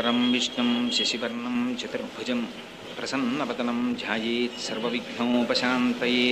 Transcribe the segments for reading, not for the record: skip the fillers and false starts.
धरं विष्णुं शशिवर्णं चतुर्भुजं प्रसन्नवदनं ध्यायेत् सर्वविघ्नोपशान्तये।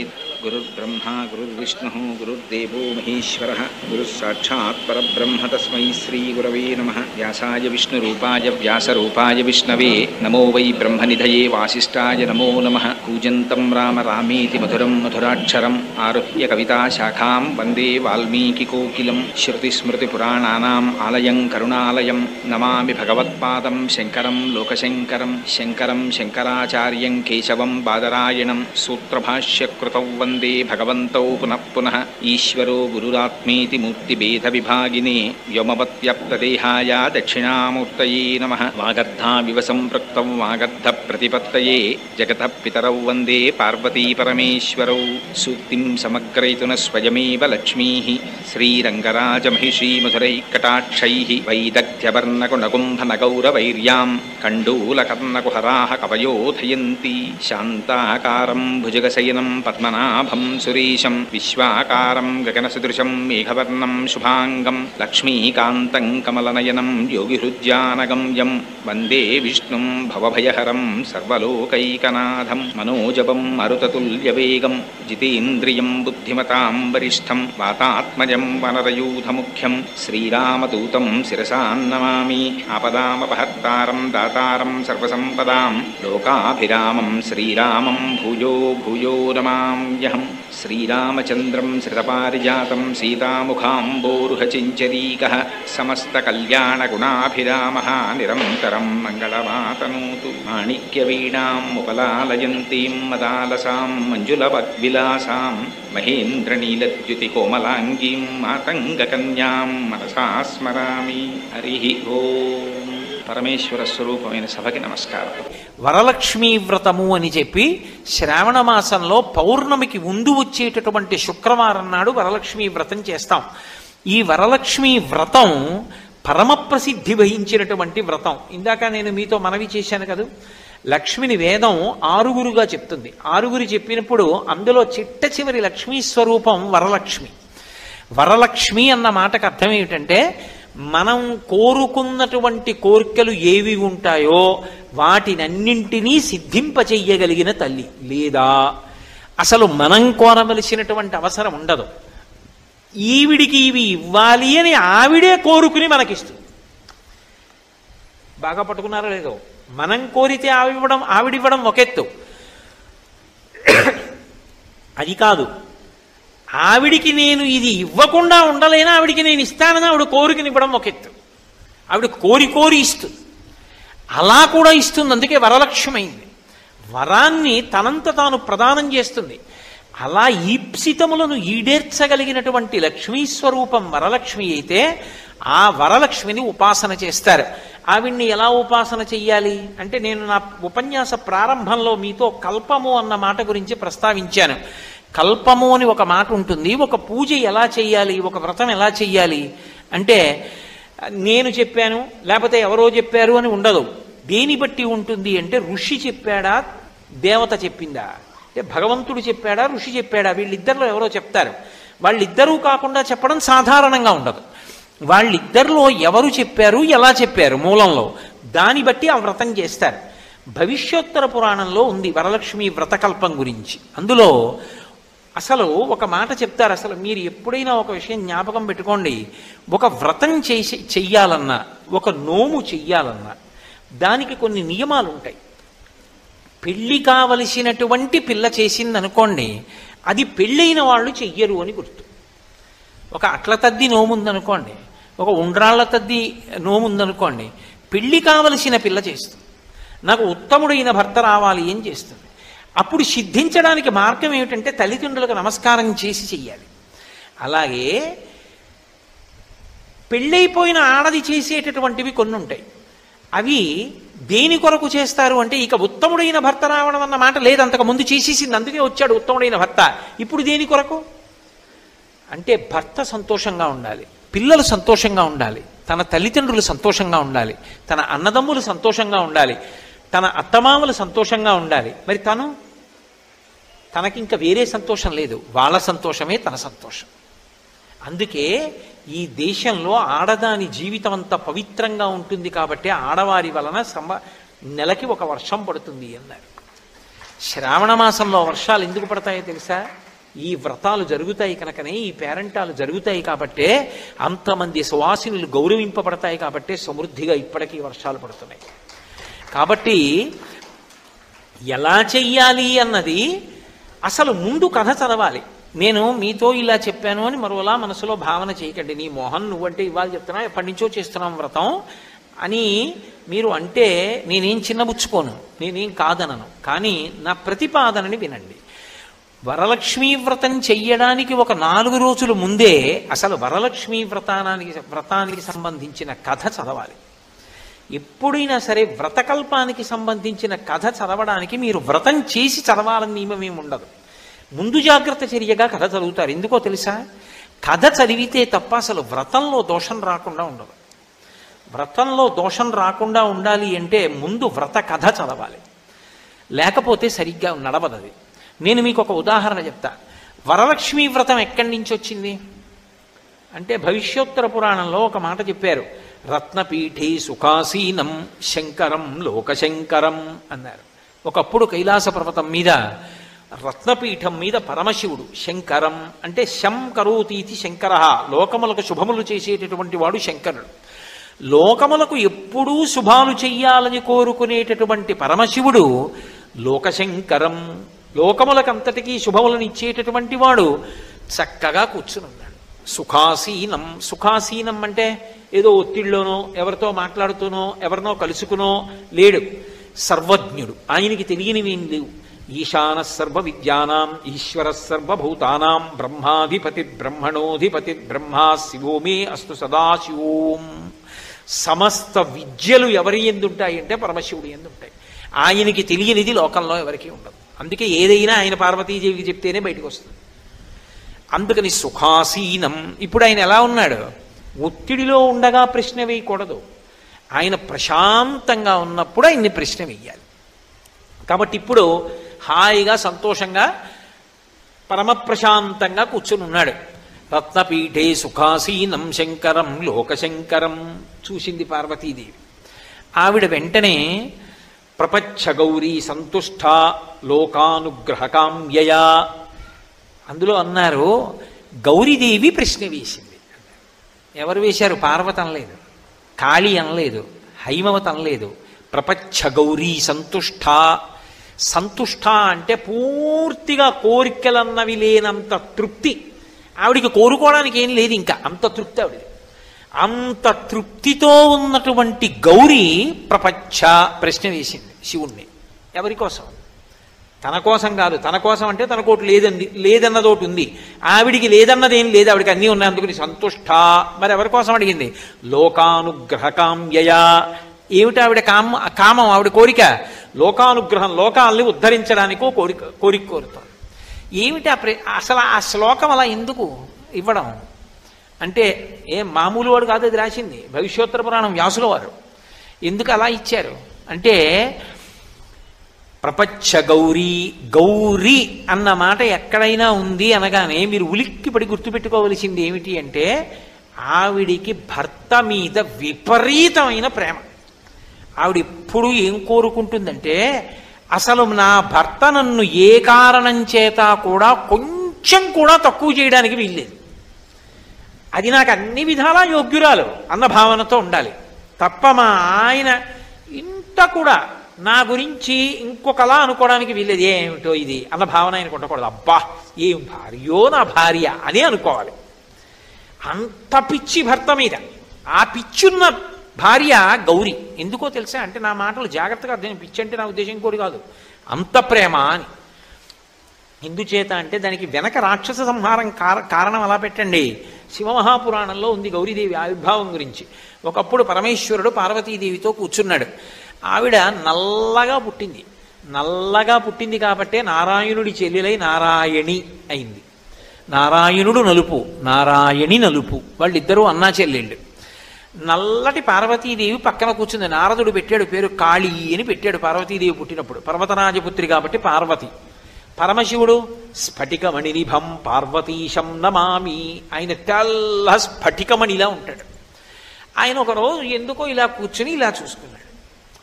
गुरुर्ब्रह्मा गुरुर्विष्णुः गुरुर्देवो महेश्वरः गुरुस्साक्षात् परब्रह्म तस्मै श्रीगुरवे नमः। व्यासाय विष्णुरूपाय व्यासरूपाय विष्णवे नमो वै ब्रह्मनिधये वासिष्ठाय नमो नमः। कूजन्तं राम रामेति मधुरं मधुराक्षरम् आरुह्य कविताशाखां वन्दे वाल्मीकिकोकिलं। श्रुतिस्मृतिपुराणानाम् आलयं करुणालयं नमामि भगवत्पादं शङ्करं लोकशङ्करं। शङ्करं शङ्करा आचार्यं केशवं बादरायणं सूत्रभाष्यकृतौ वन्दे भगवन्तौ पुनः पुनः। ईश्वरो गुरुरात्मेति मूर्तिभेदविभागिने व्योमवत्व्याप्तदेहाय दक्षिणामूर्तये नमः। वागर्धाविव सम्पृक्तौ वागर्धप्रतिपत्तये जगतः पितरौ वन्दे पार्वतीपरमेश्वरौ। सूक्तिं समग्रयितुः स्वयमेव लक्ष्मीः श्रीरङ्गराजमहिषीमधुरैः कटाक्षैः वैदग्ध्यवर्णकुनकुम्भनगौरवैर्यां कण्डूलकर्णकुहराः कवयो धयन्ति। शान्ताकारं भुजगशयनं पद्मनाभं सुरेशं विश्वाकारं गगनसदृशं मेघवर्णं शुभाङ्गं लक्ष्मीकान्तं कमलनयनं योगिहृद्यानगम्यं वन्दे विष्णुं भवभयहरं सर्वलोकैकनाथं। मनोजवं मरुततुल्यवेगं जितेन्द्रियं बुद्धिमतां वरिष्ठं वातात्मजं वनरयूथमुख्यं श्रीरामदूतं शिरसा नमामि। आपदामपहर्तारं दातारं सर्वसम्पदां लोकाभिरामं श्रीरामं भूयो भूयो नमाम्यहम्। श्रीरामचन्द्रं श्रितपारिजातं सीतामुखाम्बोरुहचिञ्चरीकः समस्तकल्याणगुणाभिरामः निरन्तरं मङ्गलमातनोतु। माणिक्यवीणाम् उपलालयन्तीं मदालसां मञ्जुलवद्विलासां महेन्द्रनीलद्युतिकोमलाङ्गीं मातङ्गकन्यां मनसा स्मरामि। हरिः ఓం పరమేశ్వర స్వరూపమైన సభకి నమస్కారం. వరలక్ష్మీ వ్రతము అని చెప్పి శ్రావణ మాసంలో పౌర్ణమికి ముందు వచ్చేటటువంటి శుక్రవారం నాడు వరలక్ష్మీ వ్రతం చేస్తాం. ఈ వరలక్ష్మీ వ్రతం పరమ ప్రసిద్ధి వహించినటువంటి వ్రతం. ఇందాక నేను మీతో మనవి చేశాను కదా, లక్ష్మిని వేదం ఆరుగురుగా చెప్తుంది. ఆరుగురు చెప్పినప్పుడు అందులో చిట్ట చివరి లక్ష్మీ స్వరూపం వరలక్ష్మి. వరలక్ష్మి అన్న మాటకు అర్థం ఏమిటంటే మనం కోరుకున్నటువంటి కోరికలు ఏవి ఉంటాయో వాటినన్నింటినీ సిద్ధింపచేయగలిగిన తల్లి. లేదా అసలు మనం కోరవలసినటువంటి అవసరం ఉండదు, ఈవిడికి ఇవి ఇవ్వాలి అని ఆవిడే కోరుకుని మనకిస్తుంది. బాగా పట్టుకున్నారో లేదో, మనం కోరితే ఆవిడివ్వడం ఒకెత్తు, అది కాదు ఆవిడికి నేను ఇది ఇవ్వకుండా ఉండలేనా, ఆవిడికి నేను ఇస్తానని ఆవిడ కోరికనివ్వడం ఒక ఎత్తు, ఆవిడ కోరి ఇస్తుంది, అలా కూడా ఇస్తుంది. అందుకే వరలక్ష్మైంది, వరాన్ని తనంత తాను ప్రదానం చేస్తుంది. అలా ఈప్సితములను ఈడేర్చగలిగినటువంటి లక్ష్మీ స్వరూపం వరలక్ష్మి అయితే ఆ వరలక్ష్మిని ఉపాసన చేస్తారు. ఆవిడ్ని ఎలా ఉపాసన చెయ్యాలి అంటే, నేను నా ఉపన్యాస ప్రారంభంలో మీతో కల్పము అన్న మాట గురించి ప్రస్తావించాను. కల్పము అని ఒక మాట ఉంటుంది. ఒక పూజ ఎలా చెయ్యాలి, ఒక వ్రతం ఎలా చెయ్యాలి అంటే నేను చెప్పాను లేకపోతే ఎవరో చెప్పారు అని ఉండదు. దేని బట్టి ఉంటుంది అంటే ఋషి చెప్పాడా, దేవత చెప్పిందా, అంటే భగవంతుడు చెప్పాడా, ఋషి చెప్పాడా, వీళ్ళిద్దరిలో ఎవరో చెప్తారు. వాళ్ళిద్దరూ కాకుండా చెప్పడం సాధారణంగా ఉండదు. వాళ్ళిద్దరిలో ఎవరు చెప్పారు, ఎలా చెప్పారు మూలంలో, దాన్ని బట్టి ఆ వ్రతం చేస్తారు. భవిష్యోత్తర పురాణంలో ఉంది వరలక్ష్మి వ్రతకల్పం గురించి. అందులో అసలు ఒక మాట చెప్తారు. అసలు మీరు ఎప్పుడైనా ఒక విషయం జ్ఞాపకం పెట్టుకోండి, ఒక వ్రతం చెయ్యాలన్నా ఒక నోము చెయ్యాలన్నా దానికి కొన్ని నియమాలు ఉంటాయి. పెళ్ళి కావలసినటువంటి పిల్ల చేసిందనుకోండి, అది పెళ్ళైన వాళ్ళు చెయ్యరు అని గుర్తు. ఒక అట్ల తద్ది నోము ఉందనుకోండి, ఒక ఉండ్రాళ్ల తద్ది నోము ఉందనుకోండి, పెళ్ళి కావలసిన పిల్ల చేస్తుంది. నాకు ఉత్తముడైన భర్త రావాలి అని చేస్తుంది. అప్పుడు సిద్ధించడానికి మార్గం ఏమిటంటే తల్లిదండ్రులకు నమస్కారం చేసి చెయ్యాలి. అలాగే పెళ్ళైపోయిన ఆడది చేసేటటువంటివి కొన్ని ఉంటాయి. అవి దేని కొరకు చేస్తారు అంటే, ఇక ఉత్తముడైన భర్త రావడం అన్న మాట లేదు, అంతకు ముందు చేసేసింది, అందుకే వచ్చాడు ఉత్తముడైన భర్త. ఇప్పుడు దేని కొరకు అంటే భర్త సంతోషంగా ఉండాలి, పిల్లలు సంతోషంగా ఉండాలి, తన తల్లిదండ్రులు సంతోషంగా ఉండాలి, తన అన్నదమ్ములు సంతోషంగా ఉండాలి, తన అత్తమామలు సంతోషంగా ఉండాలి. మరి తను, తనకింక వేరే సంతోషం లేదు, వాళ్ళ సంతోషమే తన సంతోషం. అందుకే ఈ దేశంలో ఆడదాని జీవితం అంత పవిత్రంగా ఉంటుంది కాబట్టి ఆడవారి వలన నెలకి ఒక వర్షం పడుతుంది అన్నారు. శ్రావణ మాసంలో వర్షాలు ఎందుకు పడతాయో తెలుసా? ఈ వ్రతాలు జరుగుతాయి కనుకనే, ఈ పేరంటాలు జరుగుతాయి కాబట్టే, అంతమంది సువాసినులు గౌరవింపబడతాయి కాబట్టే సమృద్ధిగా ఇప్పటికీ వర్షాలు పడుతున్నాయి. కాబట్టి ఎలా చెయ్యాలి అన్నది అసలు ముందు కథ చదవాలి. నేను మీతో ఇలా చెప్పాను అని మరోలా మనసులో భావన చేయకండి. నీ మోహన్ నువ్వంటే ఇవాళ చెప్తున్నా, ఎప్పటి నుంచో చేస్తున్నాం వ్రతం అని మీరు అంటే నేనేం చిన్నబుచ్చుకోను, నేనేం కాదనను, కానీ నా ప్రతిపాదనని వినండి. వరలక్ష్మీ వ్రతం చెయ్యడానికి ఒక 4 రోజుల ముందే అసలు వరలక్ష్మీ వ్రతానికి సంబంధించిన కథ చదవాలి. ఎప్పుడైనా సరే వ్రతకల్పానికి సంబంధించిన కథ చదవడానికి మీరు వ్రతం చేసి చదవాలని నియమమేమి ఉండదు. ముందు జాగ్రత్త చర్యగా కథ చదువుతారు. ఎందుకో తెలుసా? కథ చదివితే తప్ప అసలు వ్రతంలో దోషం రాకుండా ఉండదు. వ్రతంలో దోషం రాకుండా ఉండాలి అంటే ముందు వ్రత కథ చదవాలి, లేకపోతే సరిగ్గా నడవదు అది. నేను మీకు ఒక ఉదాహరణ చెప్తా. వరలక్ష్మీ వ్రతం ఎక్కడి నుంచి వచ్చింది అంటే భవిష్యోత్తర పురాణంలో ఒక మాట చెప్పారు, రత్నపీఠే సుఖాసీనం శంకరం లోకశంకరం అన్నారు. ఒకప్పుడు కైలాస పర్వతం మీద, రత్నపీఠం మీద పరమశివుడు శంకరం అంటే శం కరోతీతి శంకర, లోకములకు శుభములు చేసేటటువంటి వాడు శంకరుడు. లోకములకు ఎప్పుడూ శుభాలు చెయ్యాలని కోరుకునేటటువంటి పరమశివుడు లోకశంకరం, లోకములకంతటికీ శుభములను ఇచ్చేటటువంటి వాడు చక్కగా కూర్చునున్నాడు. సుఖాసీనం, సుఖాసీనం అంటే ఏదో ఒత్తిడిలోనో ఎవరితో మాట్లాడుతూనో ఎవరినో కలుసుకునో లేడు. సర్వజ్ఞుడు, ఆయనకి తెలియనివేం లేవు. ఈశాన సర్వ విద్యానాం ఈశ్వర సర్వభూతానాం బ్రహ్మాధిపతి బ్రహ్మణోధిపతి బ్రహ్మా శివోమే అస్తు సదాశివోం. సమస్త విద్యలు ఎవరి ఎందుంటాయి అంటే పరమశివుడి ఎందుంటాయి. ఆయనకి తెలియనిది లోకంలో ఎవరికీ ఉండదు. అందుకే ఏదైనా ఆయన పార్వతీదేవికి చెప్తేనే బయటకు వస్తుంది. అందుకని సుఖాసీనం. ఇప్పుడు ఆయన ఎలా ఉన్నాడు? ఒత్తిడిలో ఉండగా ప్రశ్న వేయకూడదు, ఆయన ప్రశాంతంగా ఉన్నప్పుడు ఆయన్ని ప్రశ్న వేయాలి. కాబట్టి ఇప్పుడు హాయిగా సంతోషంగా పరమప్రశాంతంగా కూర్చుని ఉన్నాడు. రత్నపీఠే సుఖాసీనం శంకరం లోకశంకరం చూసింది పార్వతీదేవి. ఆవిడ వెంటనే ప్రపచ్ఛ గౌరీ సంతుష్ట లోకానుగ్రహకామ్యయా, అందులో అన్నారు గౌరీదేవి ప్రశ్న వేసింది. ఎవరు వేశారు? పార్వతి అనలేదు, కాళీ అనలేదు, హైమవతి అనలేదు. ప్రపచ్ఛ గౌరీ సంతుష్ట. సంతుష్ట అంటే పూర్తిగా కోరికలన్నవి లేనంత తృప్తి. ఆవిడికి కోరుకోవడానికి ఏం లేదు, ఇంకా అంత తృప్తి ఆవిడ. అంత తృప్తితో ఉన్నటువంటి గౌరీ ప్రపంచ ప్రశ్న వేసింది శివుణ్ణి. ఎవరి కోసం? తన కోసం కాదు. తన కోసం అంటే తనకోటి లేదంది, లేదన్నదోటి ఉంది. ఆవిడికి లేదన్నదేం లేదు, ఆవిడికి అన్నీ ఉన్నాయి, అందుకని సంతుష్ట. మరి ఎవరి కోసం అడిగింది? లోకానుగ్రహకామ్యయా. ఏమిటి ఆవిడ కామం, ఆవిడ కోరిక? లోకానుగ్రహం, లోకాల్ని ఉద్ధరించడానికో కోరిక కోరుతాం. ఏమిటి అసలు ఆ శ్లోకం అలా ఎందుకు ఇవ్వడం అంటే, ఏ మామూలు వాడు కాదు అది రాసింది, భవిష్యోత్తర పురాణం వ్యాసుల వారు. ఎందుకు అలా ఇచ్చారు అంటే, ప్రపంచ గౌరీ, గౌరీ అన్న మాట ఎక్కడైనా ఉంది అనగానే మీరు ఉలిక్కి పడి గుర్తుపెట్టుకోవలసింది ఏమిటి అంటే, ఆవిడికి భర్త మీద విపరీతమైన ప్రేమ. ఆవిడ ఎప్పుడు ఏం కోరుకుంటుందంటే, అసలు నా భర్త నన్ను ఏ కారణం చేత కూడా కొంచెం కూడా తక్కువ చేయడానికి వీల్లేదు, అది నాకు అన్ని విధాలా యోగ్యురాలు అన్న భావనతో ఉండాలి తప్ప, మా ఆయన ఇంత కూడా నా గురించి ఇంకొకలా అనుకోవడానికి వీల్లేదు, ఏమిటో ఇది అన్న భావన ఆయనకు ఉండకూడదు. అబ్బా ఏం భార్యో నా భార్య అని అనుకోవాలి. అంత పిచ్చి భర్త మీద. ఆ పిచ్చున్న భార్య గౌరీ. ఎందుకో తెలుసా అంటే, నా మాటలు జాగ్రత్తగా అర్థం, పిచ్చి అంటే నా ఉద్దేశం కూడా కాదు, అంత ప్రేమ అని. ఎందుచేత అంటే దానికి వెనక రాక్షస సంహారం కారణం అలా పెట్టండి. శివమహాపురాణంలో ఉంది గౌరీదేవి ఆవిర్భావం గురించి. ఒకప్పుడు పరమేశ్వరుడు పార్వతీదేవితో కూర్చున్నాడు. ఆవిడ నల్లగా పుట్టింది, నల్లగా పుట్టింది కాబట్టే నారాయణుడి చెల్లెలై నారాయణి అయింది. నారాయణుడు నలుపు, నారాయణి నలుపు, వాళ్ళిద్దరూ అన్నా చెల్లెళ్ళు. నల్లటి పార్వతీదేవి పక్కన కూర్చుంది. నారదుడు పెట్టాడు పేరు కాళీ అని పెట్టాడు పార్వతీదేవి పుట్టినప్పుడు. పర్వతరాజపుత్రి కాబట్టి పార్వతి, పరమశివుడు స్ఫటికమణినిభం పార్వతీశం నమామి. ఆయన తెల్ల స్ఫటికమణిలా ఉంటాడు. ఆయన ఒకరోజు ఎందుకో ఇలా కూర్చుని ఇలా చూసుకున్నాడు.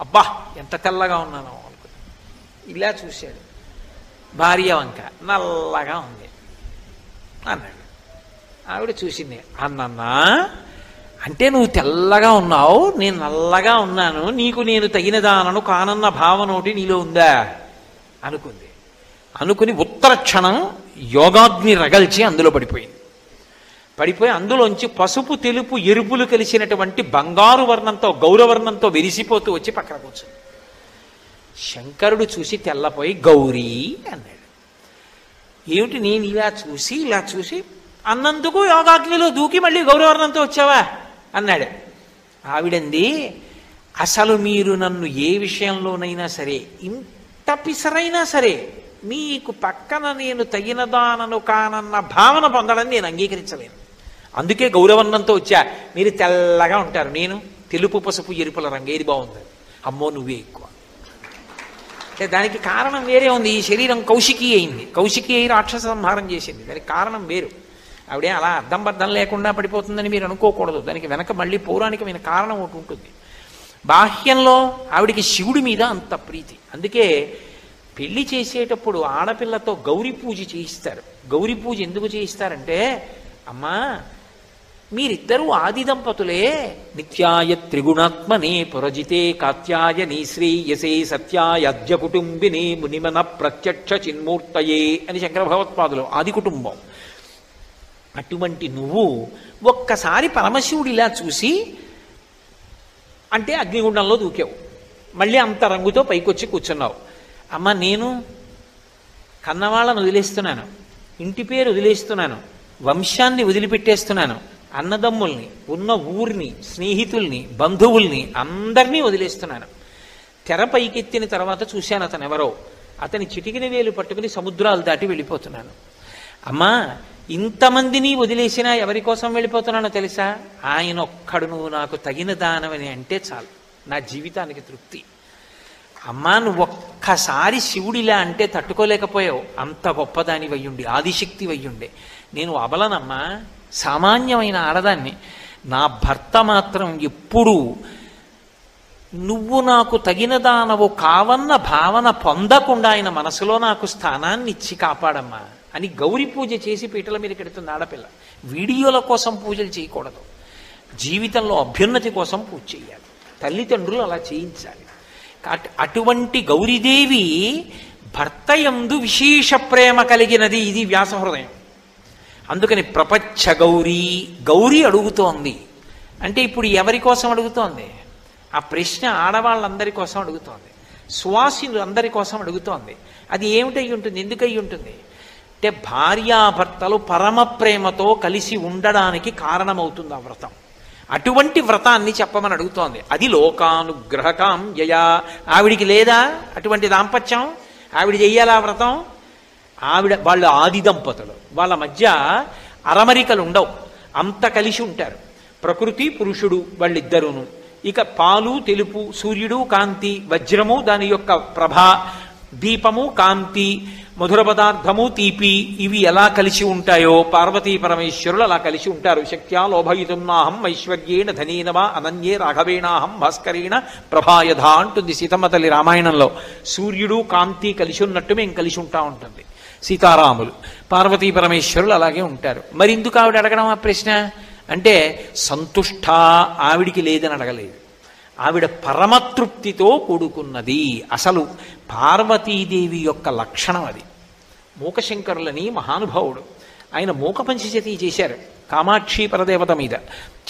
అబ్బా ఎంత తెల్లగా ఉన్నానో అనుకున్నాడు. ఇలా చూశాడు, భార్య వంక నల్లగా ఉంది అన్నాడు. ఆవిడ చూసింది, అన్నన్నా అంటే నువ్వు తెల్లగా ఉన్నావు, నేను నల్లగా ఉన్నాను, నీకు నేను తగినదానను కానన్న భావన ఒకటి నీలో ఉందా అనుకుంది. అనుకుని ఉత్తర క్షణం యోగాగ్ని రగల్చి అందులో పడిపోయింది. పడిపోయి అందులోంచి పసుపు తెలుపు ఎరుపులు కలిసినటువంటి బంగారు వర్ణంతో గౌరవర్ణంతో వెలిసిపోతూ వచ్చి పక్కన కూర్చుంది. శంకరుడు చూసి తెల్లపోయి గౌరీ అన్నాడు. ఏమిటి నేను ఇలా చూసి అన్నందుకు యోగాగ్నిలో దూకి మళ్ళీ గౌరవర్ణంతో వచ్చావా అన్నాడు. ఆవిడంది, అసలు మీరు నన్ను ఏ విషయంలోనైనా సరే ఇంత పిసరైనా సరే మీకు పక్కన నేను తగినదానను కానన్న భావన పొందడం నేను అంగీకరించలేను. అందుకే గౌరవర్ణంతో వచ్చా. మీరు తెల్లగా ఉంటారు, నేను తెలుపు పసుపు ఎరుపుల రంగు, ఏది బాగుంది? అమ్మో నువ్వే ఎక్కువ. అంటే దానికి కారణం వేరే ఉంది. ఈ శరీరం కౌశికీ అయింది, కౌశికీ అయి రాక్షస సంహారం చేసింది. దానికి కారణం వేరు. ఆవిడే అలా అర్థం బద్దం లేకుండా పడిపోతుందని మీరు అనుకోకూడదు. దానికి వెనక మళ్ళీ పౌరాణికమైన కారణం ఒకటి ఉంటుంది. బాహ్యంలో ఆవిడికి శివుడి మీద అంత ప్రీతి. అందుకే పెళ్లి చేసేటప్పుడు ఆడపిల్లతో గౌరీ పూజ చేయిస్తారు. గౌరీ పూజ ఎందుకు చేయిస్తారంటే, అమ్మా మీరిద్దరూ ఆది దంపతులే, నిత్యాయ త్రిగుణాత్మనే పురజితే కాత్యాయని శ్రేయసే సత్యాయ అద్య కుటుంబినే మునిమన ప్రత్యక్ష చిన్మూర్తయే అని శంకర భగవత్పాదులు ఆది కుటుంబం. అటువంటి నువ్వు ఒక్కసారి పరమశివుడు ఇలా చూసి అంటే అగ్నిగుండంలో దూకావు, మళ్ళీ అంత రంగుతో పైకొచ్చి కూర్చున్నావు. అమ్మ నేను కన్నవాళ్ళను వదిలేస్తున్నాను, ఇంటి పేరు వదిలేస్తున్నాను, వంశాన్ని వదిలిపెట్టేస్తున్నాను, అన్నదమ్ముల్ని, ఉన్న ఊరిని, స్నేహితుల్ని, బంధువుల్ని అందరినీ వదిలేస్తున్నాను. తెర పైకెత్తిన తర్వాత చూశాను అతను ఎవరో, అతని చిటికిన వేలు పట్టుకుని సముద్రాలు దాటి వెళ్ళిపోతున్నాను. అమ్మా ఇంతమందిని వదిలేసినా ఎవరి కోసం వెళ్ళిపోతున్నానో తెలుసా? ఆయన ఒక్కడు నువ్వు నాకు తగిన దానవని అంటే చాలు, నా జీవితానికి తృప్తి. అమ్మా నువ్వు ఒక్కసారి శివుడిలా అంటే తట్టుకోలేకపోయావు, అంత గొప్పదాని వయ్యుండి, ఆదిశక్తి వయ్యుండే. నేను అబలనమ్మా, సామాన్యమైన ఆడదాన్ని. నా భర్త మాత్రం ఎప్పుడూ నువ్వు నాకు తగిన దానవు కావన్న భావన పొందకుండా ఆయన మనసులో నాకు స్థానాన్ని ఇచ్చి కాపాడమ్మా అని గౌరీ పూజ చేసి పీటల మీద కడుతుంది ఆడపిల్ల. వీడియోల కోసం పూజలు చేయకూడదు, జీవితంలో అభ్యున్నతి కోసం పూజ చేయాలి, తల్లిదండ్రులు అలా చేయించాలి. అటువంటి గౌరీదేవి భర్త యందు విశేష ప్రేమ కలిగినది. ఇది వ్యాస హృదయం. అందుకని ప్రపంచ గౌరీ గౌరీ అడుగుతోంది అంటే ఇప్పుడు ఎవరి కోసం అడుగుతోంది? ఆ ప్రశ్న ఆడవాళ్ళందరి కోసం అడుగుతోంది, సువాసినులు అందరి కోసం అడుగుతోంది. అది ఏమిటై ఉంటుంది, ఎందుకై ఉంటుంది అంటే భార్యాభర్తలు పరమ ప్రేమతో కలిసి ఉండడానికి కారణమవుతుంది ఆ వ్రతం. అటువంటి వ్రతాన్ని చెప్పమని అడుగుతోంది. అది లోకానుగ్రహకాం యయా. ఆవిడికి లేదా అటువంటి దాంపత్యం? ఆవిడ చెయ్యాలా వ్రతం? ఆవిడ వాళ్ళు ఆది దంపతులు, వాళ్ళ మధ్య అరమరికలు ఉండవు, అంత కలిసి ఉంటారు. ప్రకృతి పురుషుడు వాళ్ళిద్దరూను. ఇక పాలు తెలుపు, సూర్యుడు కాంతి, వజ్రము దాని యొక్క ప్రభ, దీపము కాంతి, మధుర పదార్థము తీపి, ఇవి ఎలా కలిసి ఉంటాయో పార్వతీ పరమేశ్వరులు అలా కలిసి ఉంటారు. శక్త్యా లోభయితున్నాహం ఐశ్వర్యేణ ధనీనవ అనన్యే రాఘవేణాహం భాస్కరేణ ప్రభాయధ అంటుంది సీతమ్మ తల్లి రామాయణంలో. సూర్యుడు కాంతి కలిసి ఉన్నట్టు మేము కలిసి ఉంటా ఉంటుంది. సీతారాములు పార్వతీ పరమేశ్వరులు అలాగే ఉంటారు. మరి ఎందుకు ఆవిడ అడగడం ఆ ప్రశ్న అంటే, సంతుష్ట ఆవిడికి లేదని అడగలేదు. ఆవిడ పరమతృప్తితో కూడుకున్నది. అసలు పార్వతీదేవి యొక్క లక్షణం అది. మూకశంకరులని మహానుభావుడు ఆయన మూక పంచశతి చేశారు కామాక్షి పరదేవత మీద.